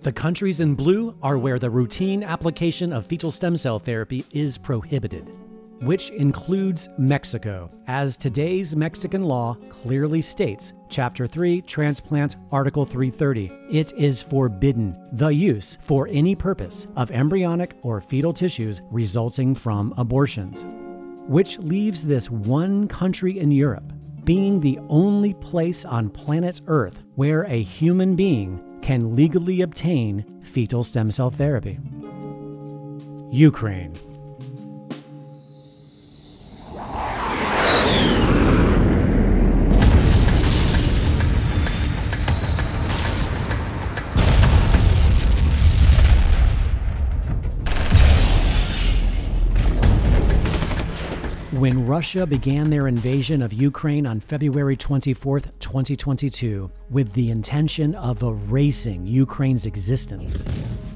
The countries in blue are where the routine application of fetal stem cell therapy is prohibited. which includes Mexico, as today's Mexican law clearly states, Chapter three, Transplant, Article three thirty. It is forbidden the use for any purpose of embryonic or fetal tissues resulting from abortions, which leaves this one country in Europe being the only place on planet Earth where a human being can legally obtain fetal stem cell therapy. Ukraine. When Russia began their invasion of Ukraine on February twenty-fourth, twenty twenty-two, with the intention of erasing Ukraine's existence,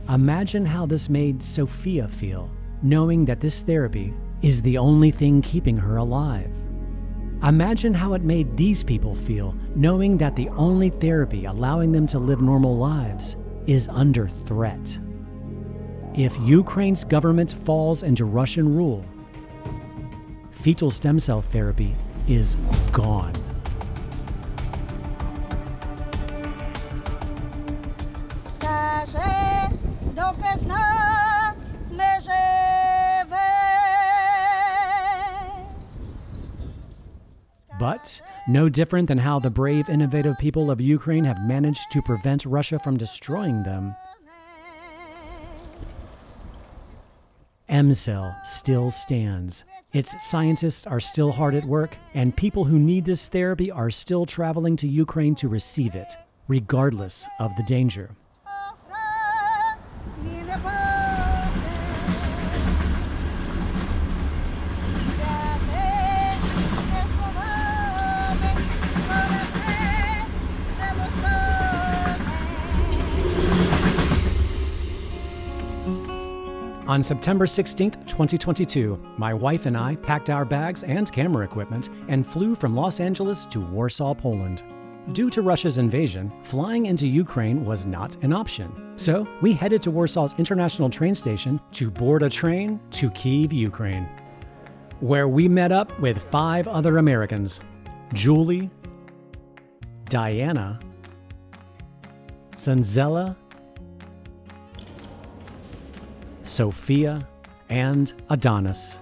imagine how this made Sophia feel, knowing that this therapy is the only thing keeping her alive. Imagine how it made these people feel, knowing that the only therapy allowing them to live normal lives is under threat. If Ukraine's government falls into Russian rule, fetal stem cell therapy is gone. But no different than how the brave, innovative people of Ukraine have managed to prevent Russia from destroying them, EmCell still stands. Its scientists are still hard at work, and people who need this therapy are still traveling to Ukraine to receive it, regardless of the danger. On September sixteenth, twenty twenty-two, my wife and I packed our bags and camera equipment and flew from Los Angeles to Warsaw, Poland. Due to Russia's invasion, flying into Ukraine was not an option, so we headed to Warsaw's international train station to board a train to Kyiv, Ukraine, where we met up with five other Americans: Julie, Diana, Zanzela, Sophia, and Adonis.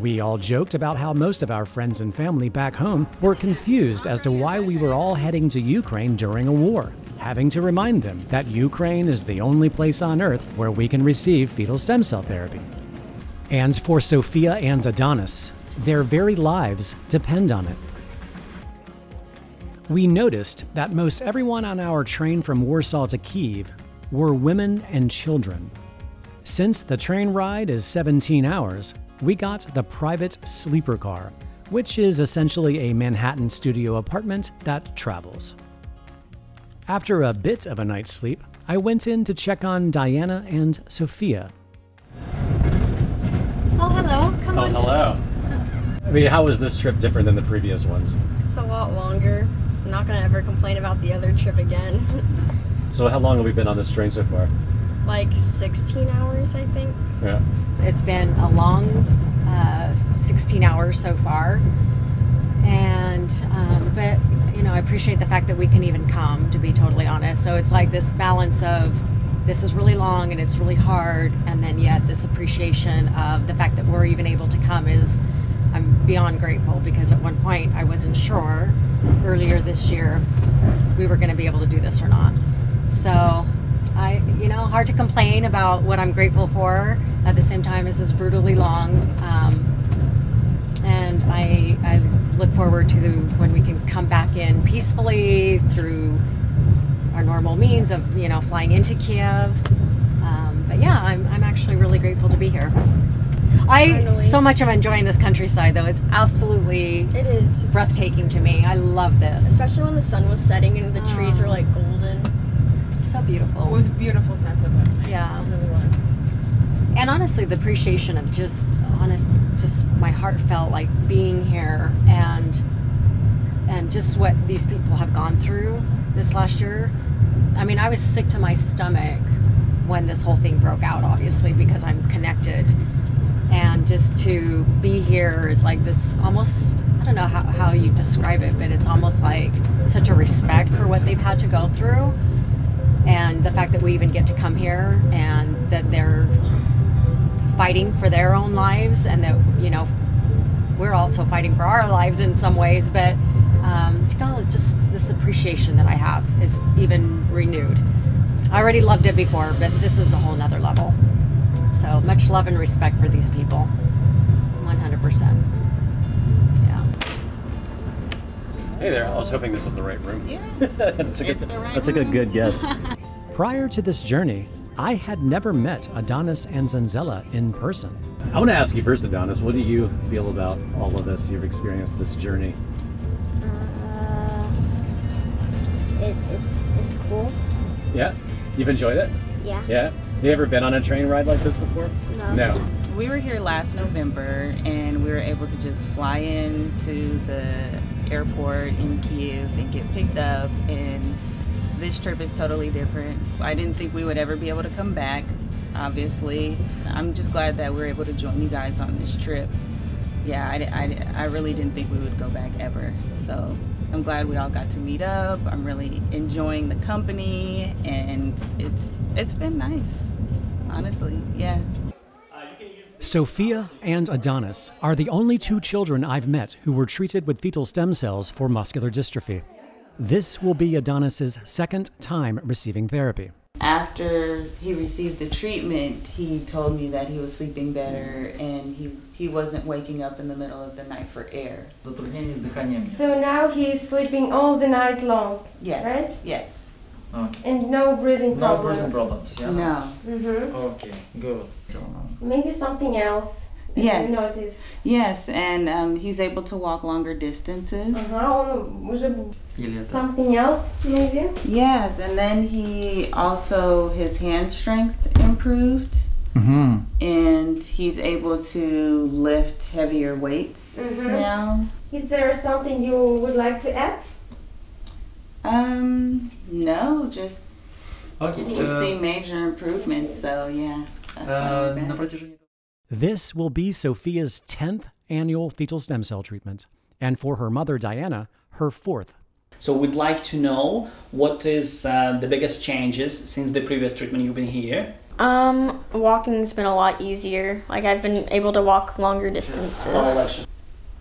We all joked about how most of our friends and family back home were confused as to why we were all heading to Ukraine during a war, having to remind them that Ukraine is the only place on Earth where we can receive fetal stem cell therapy. And for Sophia and Adonis, their very lives depend on it. We noticed that most everyone on our train from Warsaw to Kyiv were women and children. Since the train ride is seventeen hours, we got the private sleeper car, which is essentially a Manhattan studio apartment that travels. After a bit of a night's sleep, I went in to check on Diana and Sophia. Oh, hello. Come on. Oh, hello. I mean, how was this trip different than the previous ones? It's a lot longer. I'm not going to ever complain about the other trip again. So how long have we been on this train so far? Like sixteen hours, I think. Yeah. It's been a long uh, sixteen hours so far. And, um, but, you know, I appreciate the fact that we can even come, to be totally honest. So it's like this balance of this is really long and it's really hard, and then yet this appreciation of the fact that we're even able to come is, I'm beyond grateful, because at one point I wasn't sure earlier this year if we were going to be able to do this or not. So, I, you know, hard to complain about what I'm grateful for. At the same time, this is brutally long, um, and I, I look forward to when we can come back in peacefully through our normal means of, you know, flying into Kyiv. Um, but yeah, I'm, I'm actually really grateful to be here. I Finally. So much am enjoying this countryside, though. It's absolutely it is it's breathtaking to me. I love this, especially when the sun was setting and the oh. trees were like golden. So beautiful. It was a beautiful sunset last night. Yeah, it really was. And honestly, the appreciation of just honest, just my heart felt like being here, and and just what these people have gone through this last year. I mean, I was sick to my stomach when this whole thing broke out, obviously, because I'm connected, and just to be here is like this almost, I don't know how, how you describe it, but it's almost like such a respect for what they've had to go through, and the fact that we even get to come here, and that they're fighting for their own lives, and that, you know, we're also fighting for our lives in some ways, but um, to go, just this appreciation that I have is even renewed. I already loved it before, but this is a whole nother level. So much love and respect for these people, one hundred percent. Hey there, I was hoping this was the right room. Yes, that's a good, it's the right that's room. A good, good guess. Prior to this journey, I had never met Adonis and Zanzella in person. I want to ask you first, Adonis, what do you feel about all of this? You've experienced this journey. Uh, it, it's, it's cool. Yeah? You've enjoyed it? Yeah. Yeah? Have you ever been on a train ride like this before? No. No. We were here last November, and we were able to just fly in to the airport in Kyiv and get picked up, and this trip is totally different. I didn't think we would ever be able to come back, obviously. I'm just glad that we were able to join you guys on this trip. Yeah, I, I, I really didn't think we would go back ever, so I'm glad we all got to meet up. I'm really enjoying the company, and it's it's been nice, honestly, yeah. Sophia and Adonis are the only two children I've met who were treated with fetal stem cells for muscular dystrophy. This will be Adonis's second time receiving therapy. After he received the treatment, he told me that he was sleeping better and he, he wasn't waking up in the middle of the night for air. So now he's sleeping all the night long, yes, right? Yes. Okay. And no breathing problems? No breathing problems, yeah. No. Mm-hmm. Okay, good. Maybe something else. Yes. You noticed. Yes, and um, he's able to walk longer distances. Uh-huh. Something else, maybe? Yes, and then he also, his hand strength improved. Mm-hmm. And he's able to lift heavier weights mm-hmm. now. Is there something you would like to add? Um, no, just okay. We've uh, seen major improvements, so yeah. That's uh, this will be Sophia's tenth annual fetal stem cell treatment, and for her mother, Diana, her fourth. So we'd like to know what is uh, the biggest changes since the previous treatment you've been here? Um, walking's been a lot easier. Like, I've been able to walk longer distances.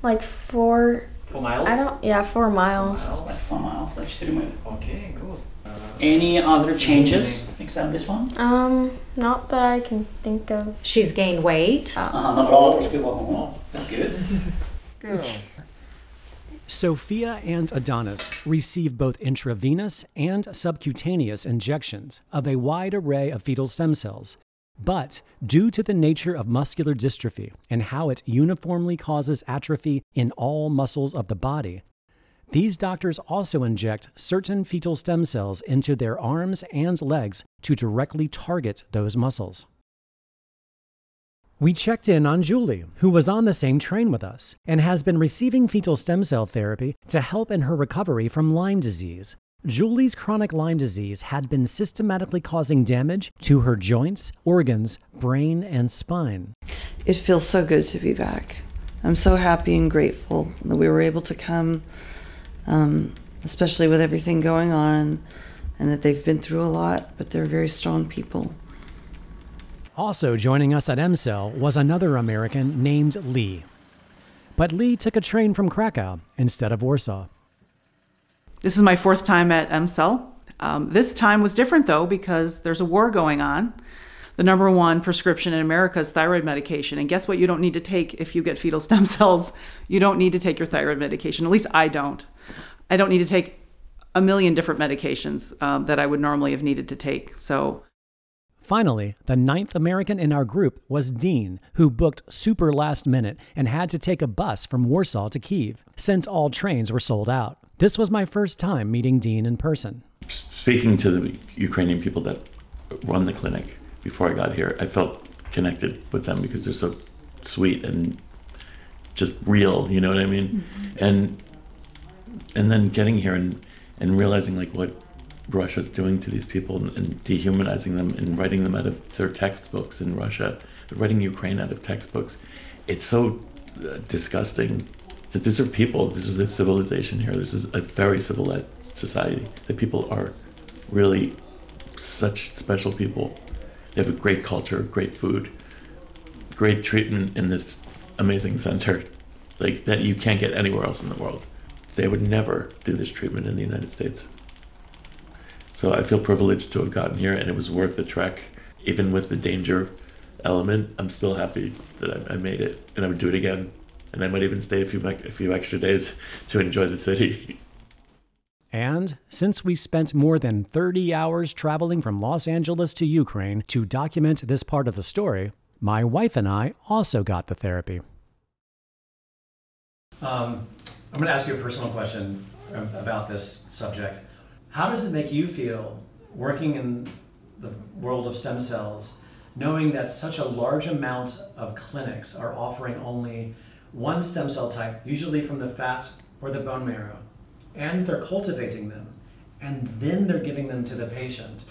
Like four... Four miles? I don't, yeah, four miles. Four miles, like four miles, like three miles. Okay, cool. Any other changes except this one? Um, not that I can think of. She's gained weight. Uh, that's good. Girl. Sophia and Adonis receive both intravenous and subcutaneous injections of a wide array of fetal stem cells. But due to the nature of muscular dystrophy and how it uniformly causes atrophy in all muscles of the body, these doctors also inject certain fetal stem cells into their arms and legs to directly target those muscles. We checked in on Julie, who was on the same train with us and has been receiving fetal stem cell therapy to help in her recovery from Lyme disease. Julie's chronic Lyme disease had been systematically causing damage to her joints, organs, brain, and spine. It feels so good to be back. I'm so happy and grateful that we were able to come. Um, especially with everything going on, and that they've been through a lot, but they're very strong people. Also joining us at EmCell was another American named Lee. But Lee took a train from Krakow instead of Warsaw. This is my fourth time at EmCell. Um, this time was different, though, because there's a war going on. The number one prescription in America is thyroid medication. And guess what you don't need to take if you get fetal stem cells? You don't need to take your thyroid medication. At least I don't. I don't need to take a million different medications um, that I would normally have needed to take. So, finally, the ninth American in our group was Dean, who booked super last minute and had to take a bus from Warsaw to Kyiv, since all trains were sold out. This was my first time meeting Dean in person. Speaking to the Ukrainian people that run the clinic, before I got here, I felt connected with them because they're so sweet and just real, you know what I mean? Mm-hmm. And and then getting here and, and realizing like what Russia's doing to these people and, and dehumanizing them and writing them out of their textbooks in Russia, they're writing Ukraine out of textbooks. It's so uh, disgusting that these are people, this is a civilization here, this is a very civilized society. The people are really such special people. They have a great culture, great food, great treatment in this amazing center, like that you can't get anywhere else in the world. They would never do this treatment in the United States. So I feel privileged to have gotten here, and it was worth the trek. Even with the danger element, I'm still happy that I, I made it, and I would do it again. And I might even stay a few, a few extra days to enjoy the city. And since we spent more than thirty hours traveling from Los Angeles to Ukraine to document this part of the story, my wife and I also got the therapy. Um, I'm going to ask you a personal question about this subject. How does it make you feel working in the world of stem cells, knowing that such a large amount of clinics are offering only one stem cell type, usually from the fat or the bone marrow, and they're cultivating them, and then they're giving them to the patient,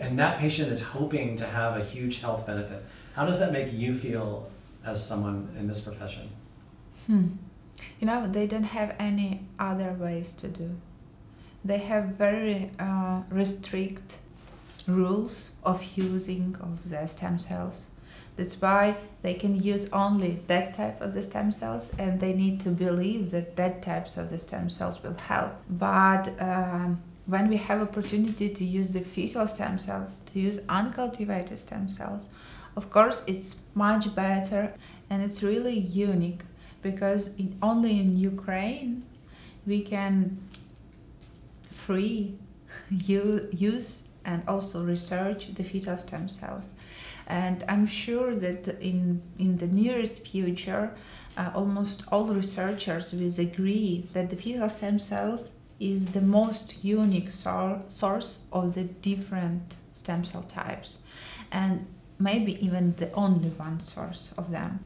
and that patient is hoping to have a huge health benefit? How does that make you feel as someone in this profession? Hmm. You know, they don't have any other ways to do. They have very uh, restrict rules of using of the stem cells. That's why they can use only that type of the stem cells, and they need to believe that that types of the stem cells will help. But um, when we have opportunity to use the fetal stem cells, to use uncultivated stem cells, of course it's much better, and it's really unique, because in, only in Ukraine we can free use and also research the fetal stem cells. And I'm sure that in, in the nearest future, uh, almost all researchers will agree that the fetal stem cells is the most unique sor source of the different stem cell types, and maybe even the only one source of them.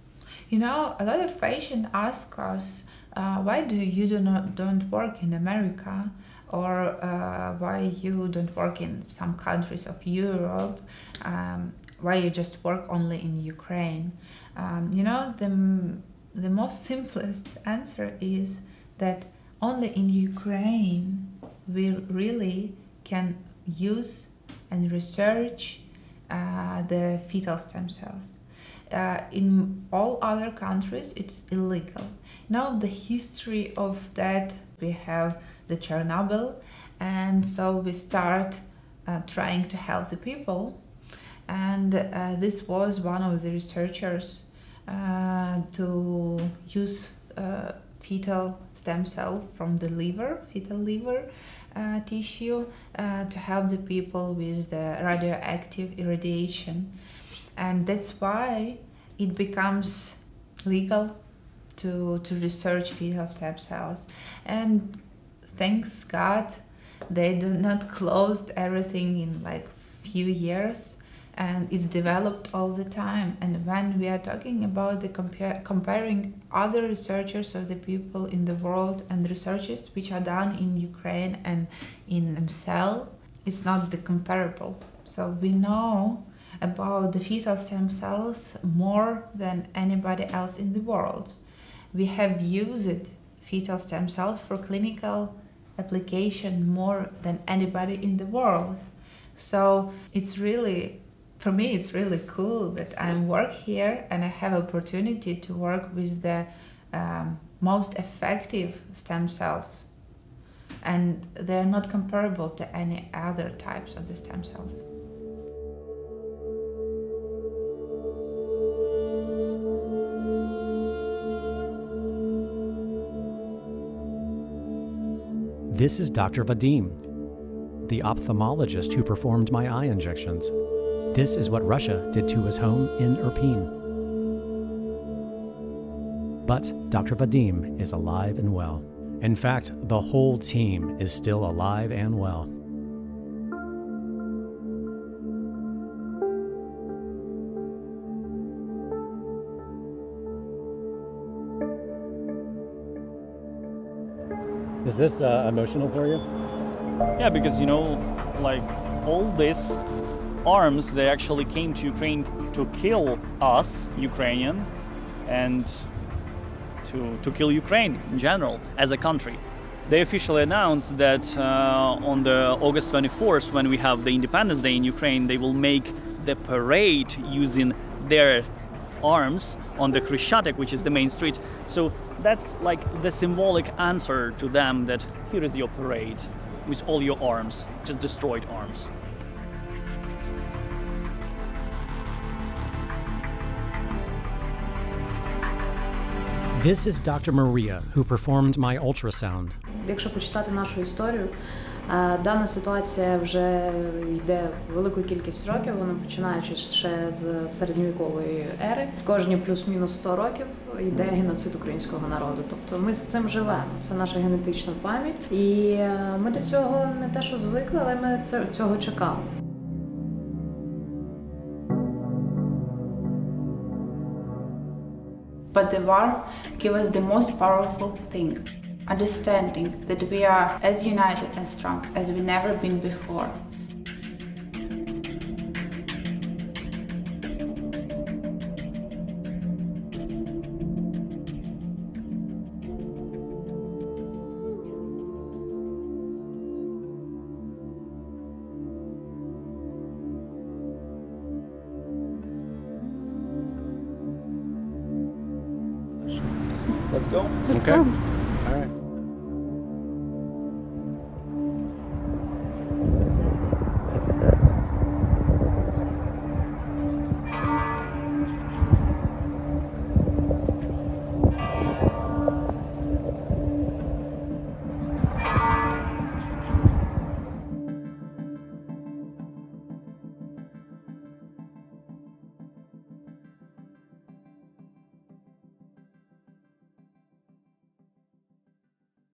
You know, a lot of patients ask us, uh, why do you do not, don't work in America? Or uh, why you don't work in some countries of Europe? Um, why you just work only in Ukraine? Um, you know, the, the most simplest answer is that only in Ukraine we really can use and research uh, the fetal stem cells. Uh, in all other countries it's illegal. Now the history of that, we have the Chernobyl, and so we start uh, trying to help the people, and uh, this was one of the researchers uh, to use uh, fetal stem cell from the liver, fetal liver uh, tissue uh, to help the people with the radioactive irradiation. And that's why it becomes legal to, to research fetal stem cells. And thanks God, they do not closed everything in like few years, and it's developed all the time. And when we are talking about the compare, comparing other researchers of the people in the world and researches which are done in Ukraine and in EmCell, it's not the comparable. So we know about the fetal stem cells more than anybody else in the world. We have used fetal stem cells for clinical application more than anybody in the world. So it's really, for me, it's really cool that I work here and I have opportunity to work with the um, most effective stem cells. And they're not comparable to any other types of the stem cells. This is Doctor Vadim, the ophthalmologist who performed my eye injections. This is what Russia did to his home in Irpin. But Doctor Vadim is alive and well. In fact, the whole team is still alive and well. Is this uh, emotional for you? Yeah, because, you know, like all these arms, they actually came to Ukraine to kill us, Ukrainian, and to, to kill Ukraine in general as a country. They officially announced that uh, on the August twenty-fourth, when we have the Independence Day in Ukraine, they will make the parade using their arms on the Khrushchev, which is the main street. So that's like the symbolic answer to them that here is your parade with all your arms, just destroyed arms. This is Doctor Maria, who performed my ultrasound. Якщо почитати нашу історію, дана ситуація вже йде велику кількість років, вона починаючи ще з середньовікової ери. Кожні плюс-мінус сто років йде геноцид українського народу. Тобто ми з цим живемо, це наша генетична пам'ять. І ми до цього не те, що звикли, але ми цього чекали. But the war gave us the most powerful thing, understanding that we are as united and strong as we've never been before. Let's go. Let's okay. go.